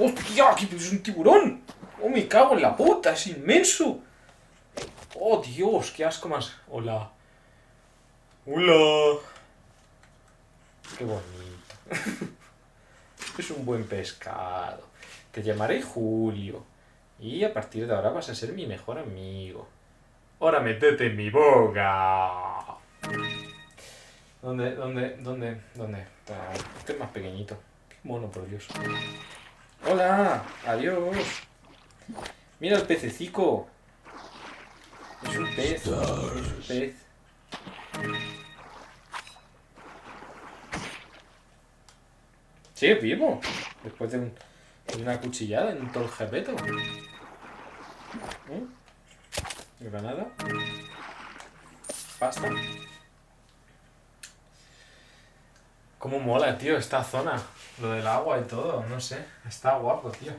¡Hostia! ¡Aquí es un tiburón! ¡Oh, me cago en la puta! ¡Es inmenso! ¡Oh, Dios! ¡Qué asco más! ¡Hola! ¡Hola! ¡Qué bonito! Es un buen pescado. Te llamaré Julio. Y a partir de ahora vas a ser mi mejor amigo. ¡Ahora metete en mi boca! ¿Dónde? ¿Dónde? ¿Dónde? ¿Dónde? Ah, este es más pequeñito. ¡Qué mono, por Dios! ¡Hola! ¡Adiós! ¡Mira el pececico! Es un pez, es un pez. Sí, vivo. Después de, un, de una cuchillada en todo el jepeto. ¿Eh? Granada. Pasta. Cómo mola, tío, esta zona. Lo del agua y todo, no sé. Está guapo, tío.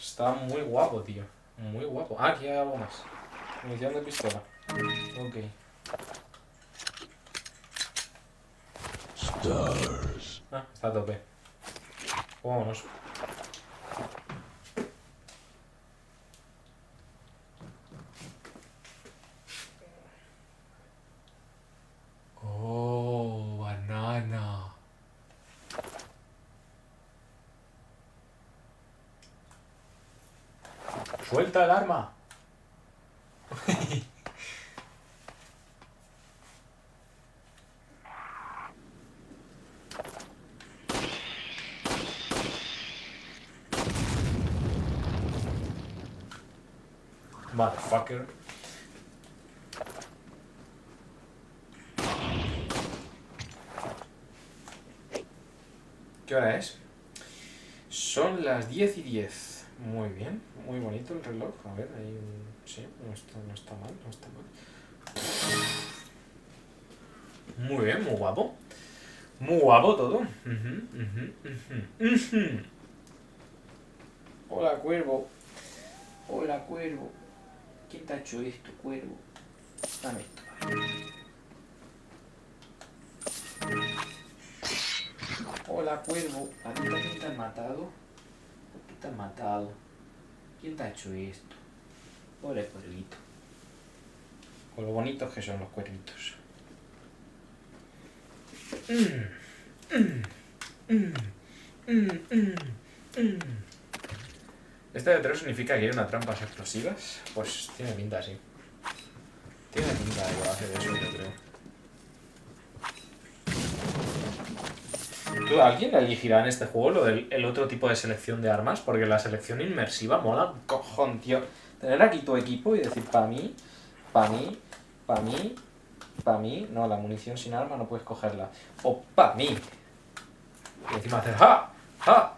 Está muy guapo, tío. Muy guapo. Ah, aquí hay algo más. Munición de pistola. Ok. Stars. Ah, está a tope. Vámonos. ¡Suelta el arma! Motherfucker. ¿Qué hora es? Son las diez y diez. Muy bien, muy bonito el reloj. A ver, hay un... Sí, no está, no está mal, no está mal. Muy bien, muy guapo. Muy guapo todo. Uh-huh, uh-huh, uh-huh, uh-huh. Hola, cuervo. Hola, cuervo. ¿Quién te ha hecho esto, cuervo? Dame esto. Hola, cuervo. ¿A ti también te han matado? ¿Por qué te han matado? ¿Quién te ha hecho esto? Hola, cuervito. Con lo bonitos que son los cuervitos. Mm, mm, mm, mm, mm, mm. ¿Este de tres significa que hay una trampas explosivas? Pues tiene pinta así. Tiene pinta de que va a hacer eso, yo creo. ¿Tú, alguien elegirá en este juego lo del el otro tipo de selección de armas? Porque la selección inmersiva mola cojón, tío. Tener aquí tu equipo y decir, para mí, para mí, para mí, para mí... No, la munición sin arma no puedes cogerla. O para mí. Y encima hacer, ¡ja! ¡Ja!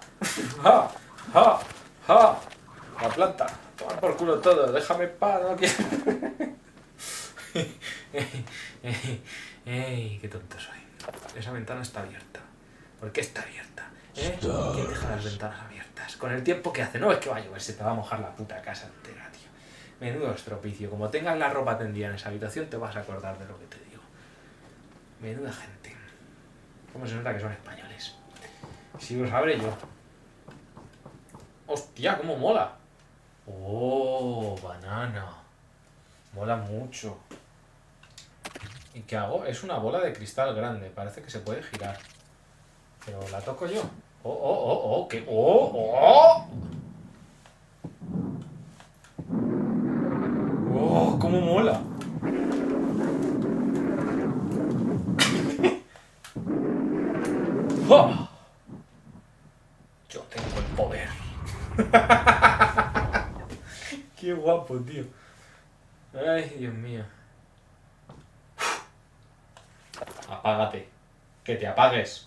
¡Ja! ¡Ja! ¡Ja! La planta. Toma por culo todo. Déjame pa, no quiero. Ey, qué tonto soy. Esa ventana está abierta. ¿Por qué está abierta? ¿Eh? ¿Quién deja las ventanas abiertas? Con el tiempo que hace. No, es que va a llover. Se te va a mojar la puta casa entera, tío. Menudo estropicio. Como tengas la ropa tendida en esa habitación, te vas a acordar de lo que te digo. Menuda gente. ¿Cómo se nota que son españoles? Si lo sabré yo. ¡Hostia, cómo mola! ¡Oh, banana! Mola mucho. ¿Y qué hago? Es una bola de cristal grande. Parece que se puede girar. Pero la toco yo. ¡Oh, oh, oh, oh! ¡Qué... ¡Oh, oh! ¡Oh, cómo mola! ¡Oh! Qué guapo, tío. Ay, Dios mío. Apágate. Que te apagues.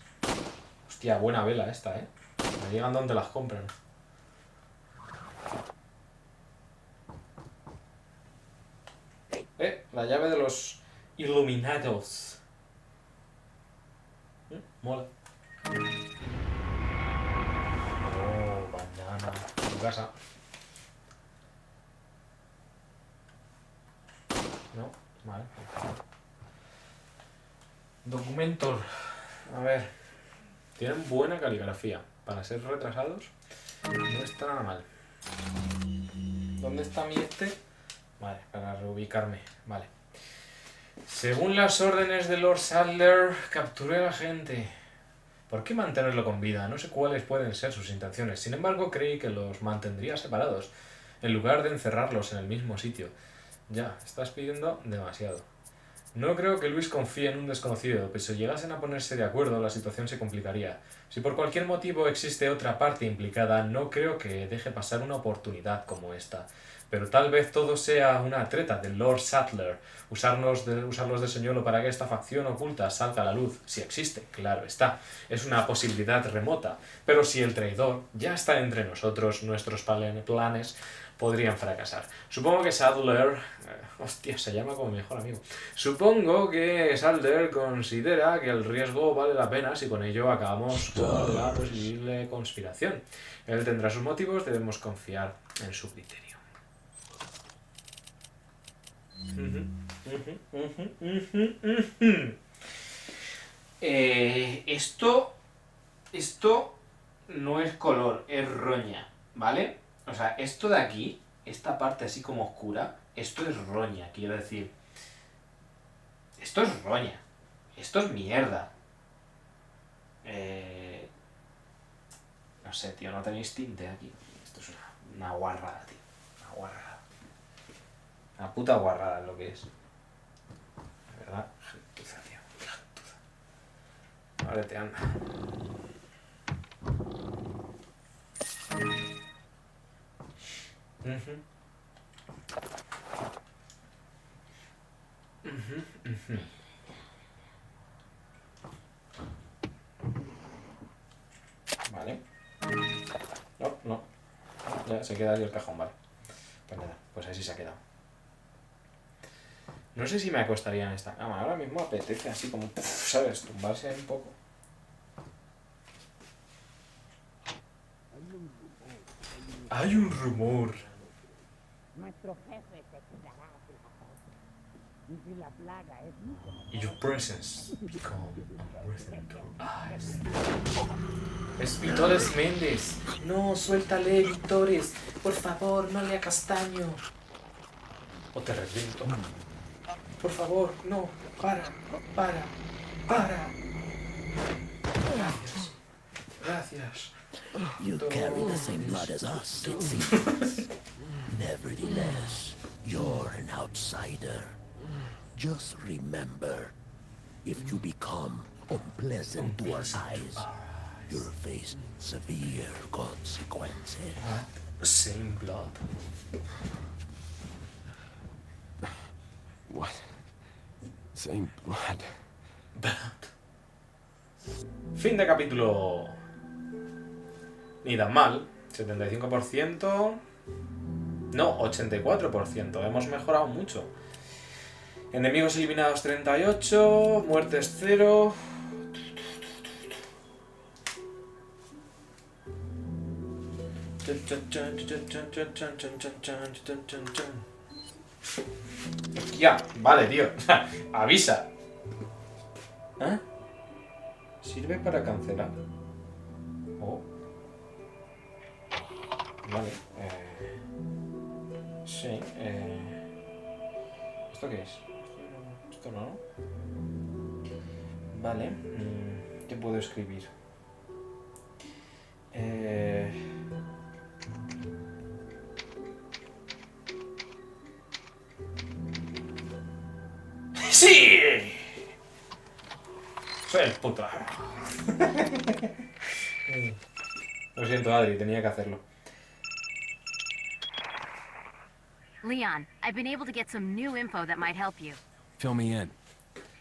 Hostia, buena vela esta, eh. Me llegan donde las compran. Eh, la llave de los Iluminados. ¿Eh? Mola. Tu casa. No, vale. Documentos. A ver. Tienen buena caligrafía. Para ser retrasados, no está nada mal. ¿Dónde está mi este? Vale, para reubicarme. Vale. Según las órdenes de Lord Sadler, capturé a la gente. ¿Por qué mantenerlo con vida? No sé cuáles pueden ser sus intenciones. Sin embargo, creí que los mantendría separados, en lugar de encerrarlos en el mismo sitio. Ya, estás pidiendo demasiado. No creo que Luis confíe en un desconocido, pero si llegasen a ponerse de acuerdo, la situación se complicaría. Si por cualquier motivo existe otra parte implicada, no creo que deje pasar una oportunidad como esta. Pero tal vez todo sea una treta del Lord Sadler. Usarnos de, usarlos de señuelo para que esta facción oculta salga a la luz. Si existe, claro está. Es una posibilidad remota. Pero si el traidor ya está entre nosotros, nuestros planes podrían fracasar. Supongo que Sadler... Eh, hostia, se llama como mi mejor amigo. Supongo que Sadler considera que el riesgo vale la pena si con ello acabamos con la posible conspiración. Él tendrá sus motivos, debemos confiar en su criterio. Eh, esto esto no es color, es roña, ¿vale? O sea, esto de aquí, esta parte así como oscura, esto es roña, quiero decir. Esto es roña. Esto es mierda. Eh, no sé, tío, no tenéis tinte aquí. Esto es una, una guarrada, tío. Una guarrada. Una puta guarrada es lo que es. La verdad, gentuza, tío. Gentuza. Ahora te anda. Uh-huh. Uh-huh. Vale. No, no. Ya se queda ahí el cajón, vale. Pues nada, pues así se ha quedado. No sé si me acostaría en esta cama. Ahora mismo apetece así como, ¿sabes? Tumbarse ahí un poco. Hay un rumor. Nuestro jefe te quitará tu corazón. Y si la plaga es mucho. Your presence become a present to eyes. Es Bitores Méndez. No, suéltale, Bitores. Por favor, no le hagas daño. O te reviento. Por favor, no, para, para, para. Gracias. Gracias. You carry the same blood as us, it seems. Nevertheless, you're an outsider. Just remember, if you become unpleasant to our eyes, you'll face severe consequences. Same blood. What? Same blood. Fin de capítulo. Ni tan mal. setenta y cinco por ciento. No, ochenta y cuatro por ciento. Hemos mejorado mucho. Enemigos eliminados treinta y ocho. Muertes cero. Hostia, vale, tío. Avisa. ¿Eh? Sirve para cancelar. Oh. Vale. Eh... Sí. Eh... ¿Esto qué es? Esto no. Vale. ¿Qué puedo escribir? Eh... ¡Sí! Soy el puta. Lo siento, Adri, tenía que hacerlo. Leon, I've been able to get some new info that might help you. Fill me in.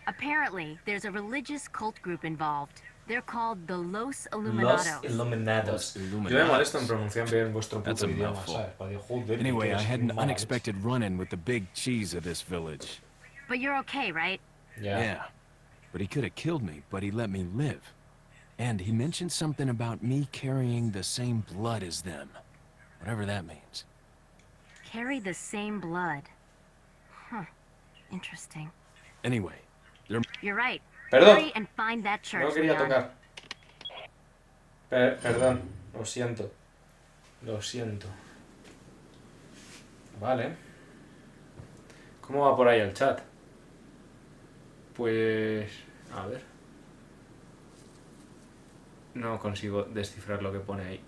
Apparently, there's a religious cult group involved. They're called the Los Iluminados. Los Iluminados. Yo me molesto en pronunciar bien vuestro puto idioma, ¿sabes? Anyway, I had an unexpected run-in with the big cheese of this village. But you're okay, right? Yeah. Yeah. But he could have killed me, but he let me live. And he mentioned something about me carrying the same blood as them. Whatever that means. Carry the same blood. Huh. Interesting. Anyway, they're... You're right. Perdón. Hurry and find that church. No quería tocar. Per perdón. Lo siento. Lo siento. Vale. ¿Cómo va por ahí el chat? Pues... a ver... No consigo descifrar lo que pone ahí.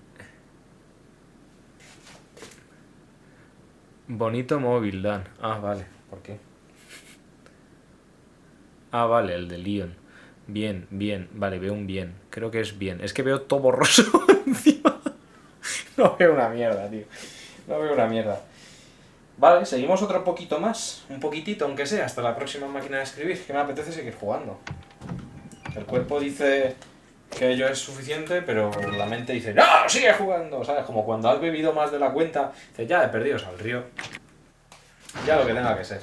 Bonito móvil, Dan. Ah, vale. ¿Por qué? Ah, vale, el de Leon. Bien, bien. Vale, veo un bien. Creo que es bien. Es que veo todo borroso encima. No veo una mierda, tío. No veo una mierda. Vale, seguimos otro poquito más, un poquitito aunque sea, hasta la próxima máquina de escribir, que me apetece seguir jugando. El cuerpo dice que ello es suficiente, pero la mente dice ¡no! ¡Sigue jugando! ¿Sabes? Como cuando has bebido más de la cuenta, dices ya he perdido al río. Ya lo que tenga que ser.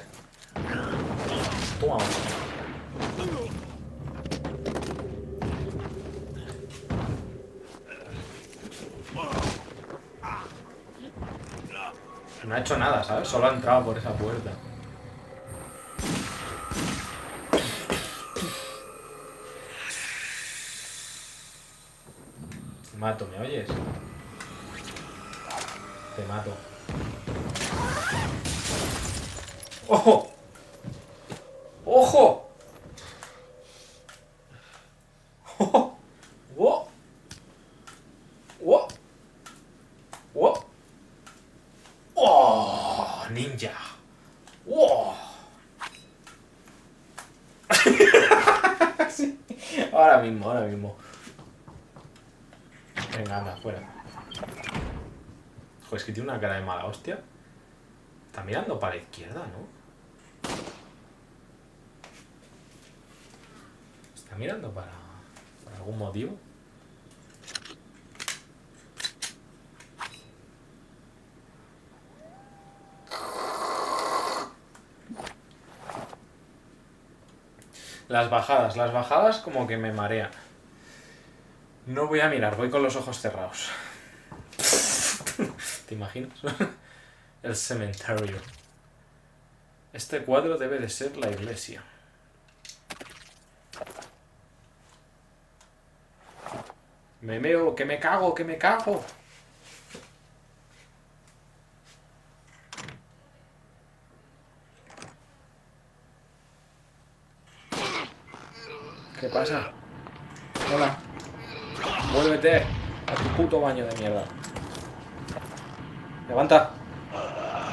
Toma. No ha hecho nada, ¿sabes? Solo ha entrado por esa puerta. Te mato, ¿me oyes? Te mato. ¡Ojo! ¡Ojo! ¡Ojo! ¡Wow! ¡Wow! ¡Wow! ¡Oh! ¡Ninja! ¡Wow! Sí. Ahora mismo, ahora mismo. Venga, anda, fuera. Joder, es que tiene una cara de mala hostia. Está mirando para la izquierda, ¿no? está mirando para, por algún motivo. Las bajadas, las bajadas como que me marea. No voy a mirar, voy con los ojos cerrados. ¿Te imaginas? El cementerio. Este cuadro debe de ser la iglesia. Me meo, que me cago, que me cago. ¿Qué pasa? Hola. Vuélvete a tu puto baño de mierda. Levanta.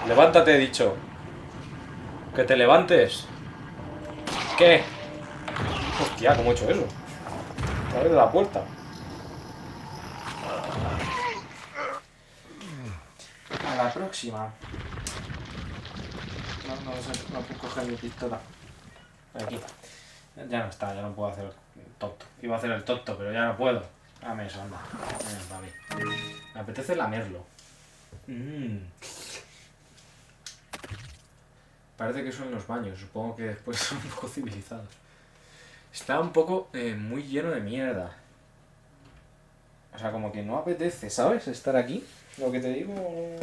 Levántate, he dicho. Que te levantes. ¿Qué? Hostia, ¿cómo he hecho eso? A través de la puerta. A la próxima. No, no, no puedo coger mi pistola. Aquí. Ya no está, ya no puedo hacer el tonto. Iba a hacer el tonto, pero ya no puedo. A mí eso, anda. A mí. Me apetece lamerlo. Mmm. Parece que son los baños. Supongo que después son un poco civilizados. Está un poco eh, muy lleno de mierda. O sea, como que no apetece, ¿sabes? Estar aquí. Lo que te digo...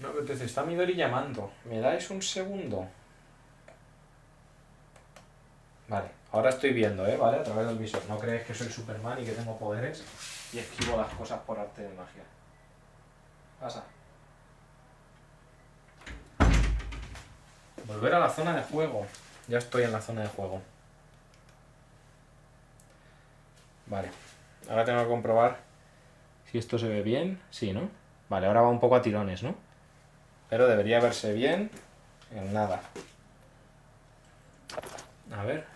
No apetece. Está Midori llamando. ¿Me dais un segundo? Vale, ahora estoy viendo, ¿eh? ¿Vale? A través del visor. No creéis que soy Superman y que tengo poderes y esquivo las cosas por arte de magia. Pasa. Volver a la zona de juego. Ya estoy en la zona de juego. Vale. Ahora tengo que comprobar si esto se ve bien. Sí, ¿no? Vale, ahora va un poco a tirones, ¿no? Pero debería verse bien en nada. A ver...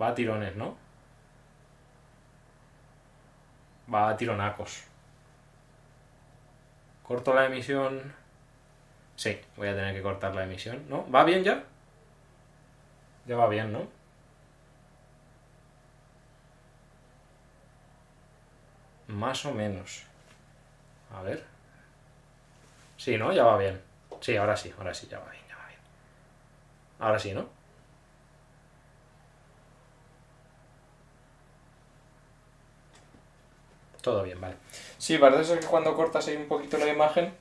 Va a tirones, ¿no? Va a tironacos. ¿Corto la emisión? Sí, voy a tener que cortar la emisión. ¿No? ¿Va bien ya? Ya va bien, ¿no? Más o menos. A ver... Sí, ¿no? Ya va bien. Sí, ahora sí, ahora sí, ya va bien, ya va bien. Ahora sí, ¿no? Todo bien, vale. Sí, parece ser que cuando cortas ahí un poquito la imagen,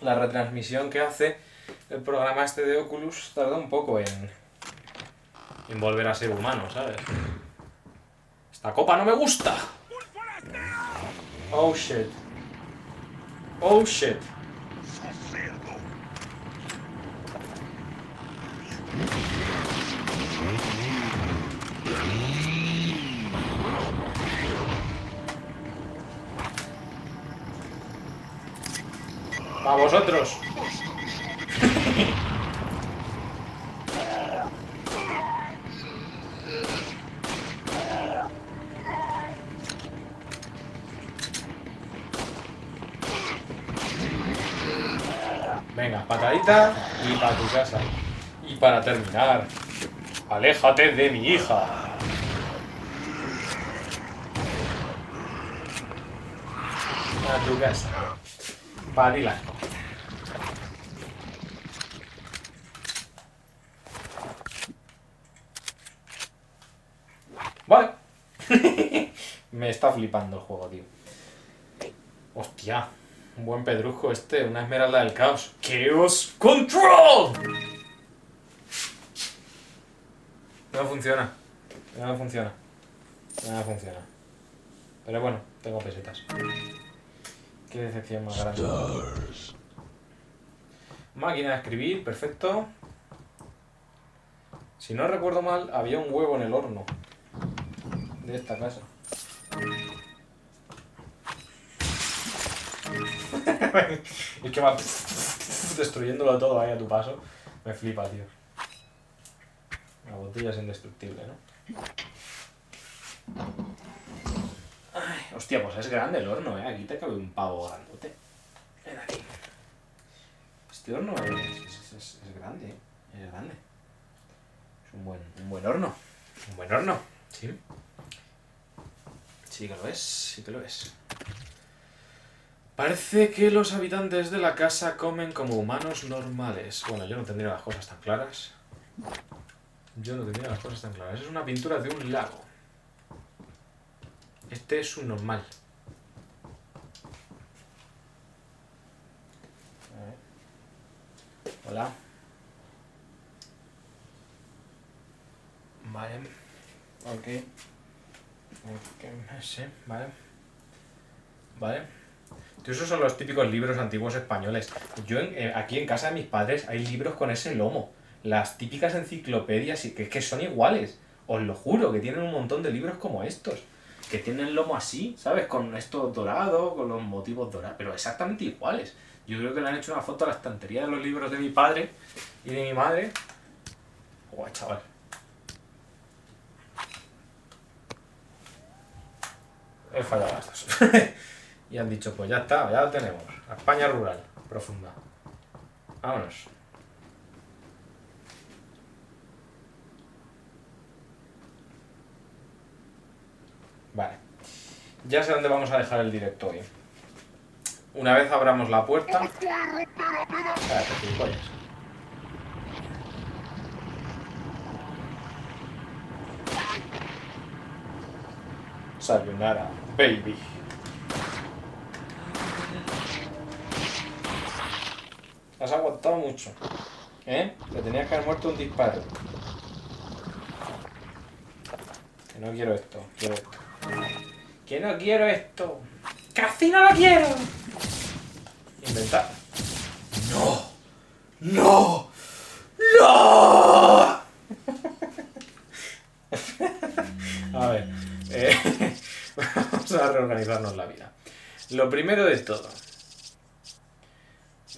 la retransmisión que hace el programa este de Oculus tarda un poco en, en volver a ser humano, ¿sabes? ¡Esta copa no me gusta! ¡Oh, shit! ¡Oh, shit! ¡A vosotros! Venga, patadita y para tu casa. Y para terminar, aléjate de mi hija. A tu casa. Varila. Vale. Me está flipando el juego, tío. Hostia. Un buen pedrusco este. Una esmeralda del caos. ¡Chaos Control! No funciona. No funciona. No funciona. Pero bueno, tengo pesetas. Qué decepción más grande. Stars. Máquina de escribir, perfecto. Si no recuerdo mal, había un huevo en el horno de esta casa. Es que va destruyéndolo todo ahí a tu paso. Me flipa, tío. La botella es indestructible, ¿no? Ay, hostia, pues es grande el horno, ¿eh? Aquí te cabe un pavo grandote. Ven aquí. Este horno es, es, es, es grande, ¿eh? Es grande. Es un buen, un buen horno. Un buen horno, sí. Sí que lo es, sí que lo es. Parece que los habitantes de la casa comen como humanos normales. Bueno, yo no tendría las cosas tan claras. Yo no tendría las cosas tan claras. Es una pintura de un lago. Este es un normal. Hola. Vale. Ok. Ok, sí, vale. Vale. Esos son los típicos libros antiguos españoles. Yo eh, aquí en casa de mis padres hay libros con ese lomo. Las típicas enciclopedias, y que, que son iguales. Os lo juro, que tienen un montón de libros como estos. Que tienen el lomo así, ¿sabes? Con esto dorado, con los motivos dorados. Pero exactamente iguales. Yo creo que le han hecho una foto a la estantería de los libros de mi padre y de mi madre. Guau, chaval. He fallado las dos. Y han dicho, pues ya está, ya lo tenemos. La España rural, profunda. Vámonos. Vale. Ya sé dónde vamos a dejar el directo hoy. Una vez abramos la puerta... Espérate, gilipollas. Sayonara, baby. Has aguantado mucho, ¿eh? Te tenías que haber muerto un disparo. Que no quiero esto, quiero esto. Que no quiero esto. ¡Casi no lo quiero! Inventar. ¡No! ¡No! ¡No! A ver. Eh, vamos a reorganizarnos la vida. Lo primero de todo.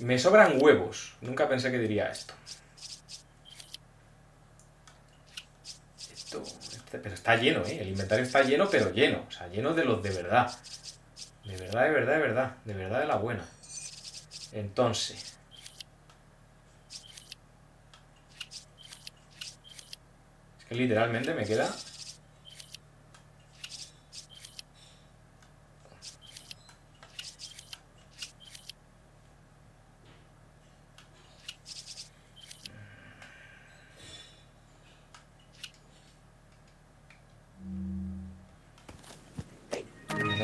Me sobran huevos. Nunca pensé que diría esto. Esto... Este, pero está lleno, ¿eh? El inventario está lleno, pero lleno. O sea, lleno de los de verdad. De verdad, de verdad, de verdad. De verdad de la buena. Entonces... Es que literalmente me queda...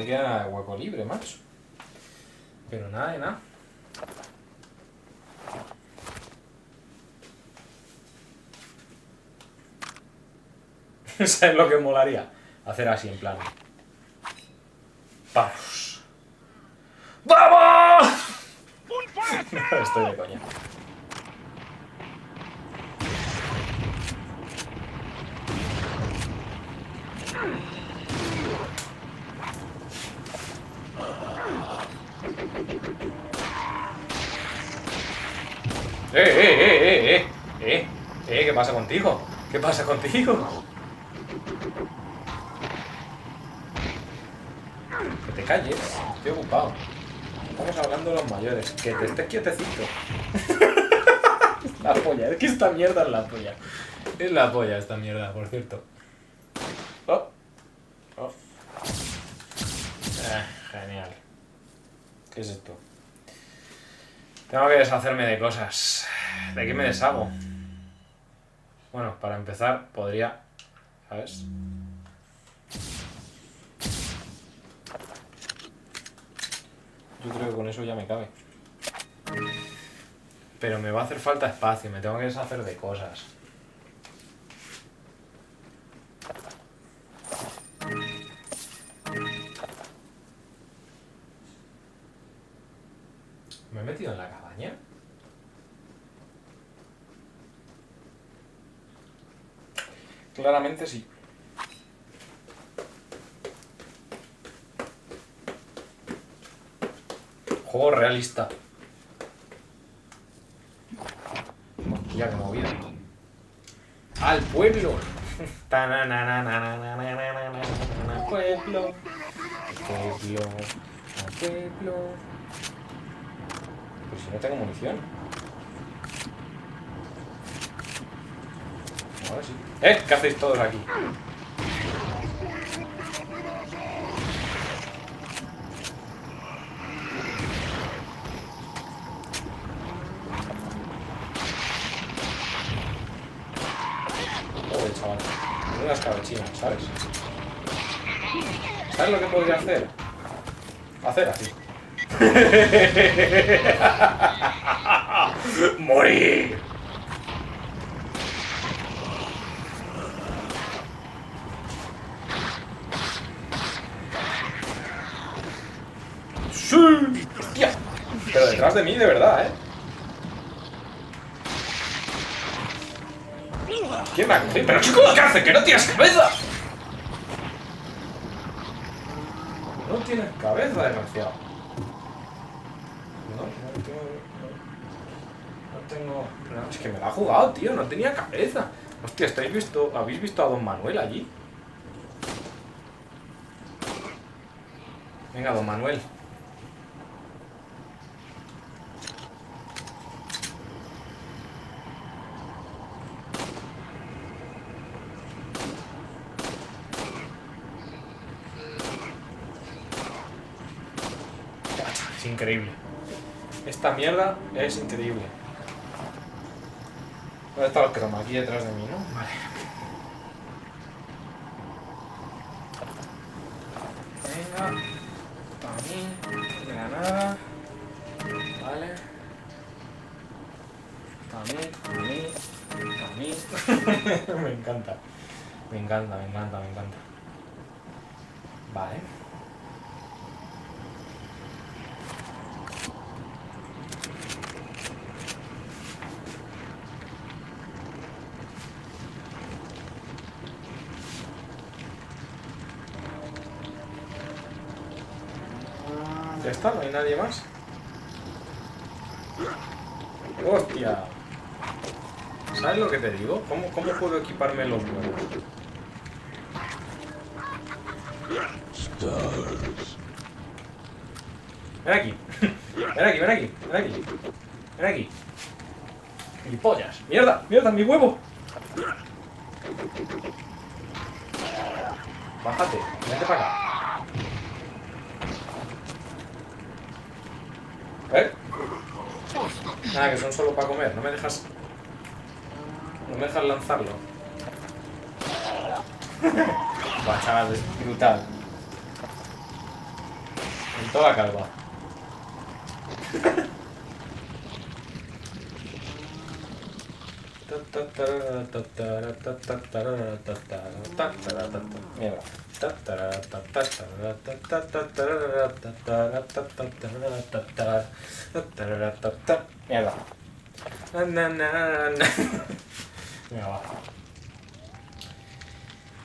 queda nada de hueco libre, macho. Pero nada de nada. Eso es lo que molaría. Hacer así, en plan. ¡Vamos! ¡Vamos! No, estoy de coña. Eh, eh, eh, eh, eh, eh, eh, ¿qué pasa contigo? ¿Qué pasa contigo? Que te calles, estoy ocupado. Estamos hablando de los mayores, que te estés quietecito. La polla, es que esta mierda es la polla. Es la polla esta mierda, por cierto. Oh. Oh. Ah, genial. ¿Qué es esto? Tengo que deshacerme de cosas. ¿De qué me deshago? Bueno, para empezar, podría... ¿Sabes? Yo creo que con eso ya me cabe. Pero me va a hacer falta espacio, me tengo que deshacer de cosas. ¿Me he metido en la cabaña? Claramente sí. Juego realista. Ya que movida. ¡Al pueblo! ¡Al pueblo! ¡Al pueblo! ¡Al pueblo! Pues si no tengo munición. ver si... ¿Eh? ¿Qué hacéis todos aquí? Joder, chaval. Unas cabechinas, ¿sabes? ¿Sabes lo que podría hacer? Hacer así. ¡Morir! ¡Sí! ¡Hostia! Pero detrás de mí, de verdad, ¿eh? ¿Quién me ha cogido? ¡Pero chico, qué hace! ¡Que no tienes cabeza! No tienes cabeza, demasiado. No, no tengo... No tengo... No, es que me la ha jugado, tío. No tenía cabeza. Hostia, ¿estáis visto? ¿Habéis visto a Don Manuel allí? Venga, Don Manuel. Increíble. Esta mierda es increíble. ¿Dónde está el croma? Aquí detrás de mí, ¿no? Vale. Venga. También. Granada. Vale. También. También. También. Me encanta. Me encanta, me encanta, me encanta. Vale. Ya está, no hay nadie más. ¡Hostia! ¿Sabes lo que te digo? ¿Cómo, cómo puedo equiparme los nuevos? Ven aquí. Ven aquí, ven aquí, ven aquí. Ven aquí. ¡Y pollas! ¡Mierda! ¡Mierda! ¡Mi huevo! Bájate, vete para acá. ¿Eh? Nada, que son solo para comer. No me dejas... No me dejas lanzarlo. Buah, chaval, es brutal. Con toda calma. Mierda. Mierda.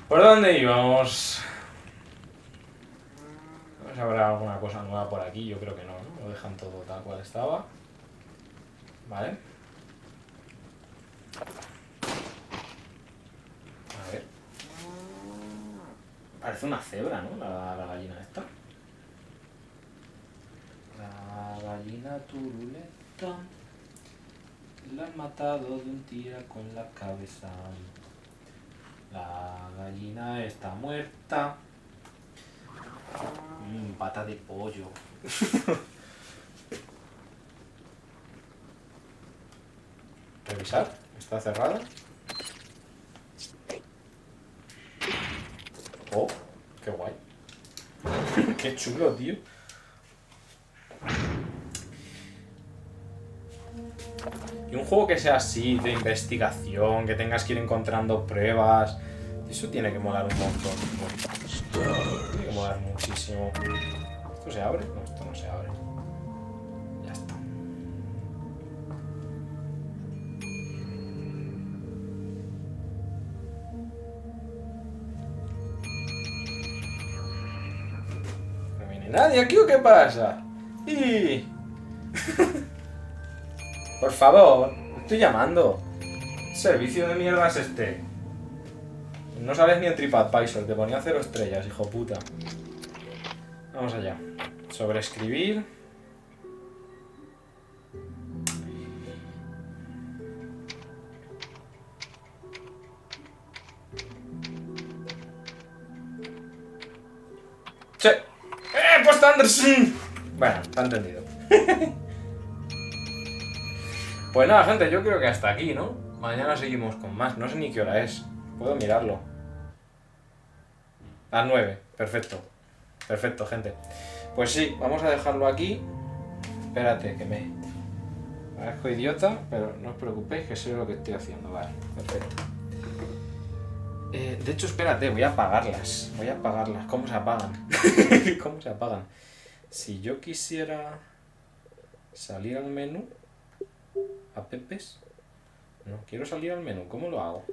¿Por dónde íbamos? Vamos a ver alguna cosa nueva por aquí. Yo creo que no, ¿no? Lo dejan todo tal cual estaba. Vale. A ver. Parece una cebra, ¿no? La, la gallina esta. La gallina turuleta la han matado de un tiro con la cabeza. La gallina está muerta. Mmm, pata de pollo. Revisar, está cerrada. Oh, qué guay. Qué chulo, tío. Y un juego que sea así, de investigación, que tengas que ir encontrando pruebas. Eso tiene que molar un montón. Tiene que molar muchísimo. ¿Esto se abre? No, esto no se abre. Ya está. ¿Nadie aquí o qué pasa? Y... Por favor, estoy llamando. ¿Qué servicio de mierda es este? No sabes ni en TripAdvisor, te ponía cero estrellas, hijo puta. Vamos allá. Sobreescribir. Sí. ¡Eh, pues Anderson! Bueno, está entendido. Pues nada, gente, yo creo que hasta aquí, ¿no? Mañana seguimos con más. No sé ni qué hora es. Puedo mirarlo. Las nueve. Perfecto. Perfecto, gente. Pues sí, vamos a dejarlo aquí. Espérate, que me... Parezco idiota, pero no os preocupéis que sé lo que estoy haciendo. Vale, perfecto. Eh, de hecho, espérate, voy a apagarlas. Voy a apagarlas. ¿Cómo se apagan? ¿Cómo se apagan? Si yo quisiera salir al menú... ¿A Pepes? No, quiero salir al menú. ¿Cómo lo hago?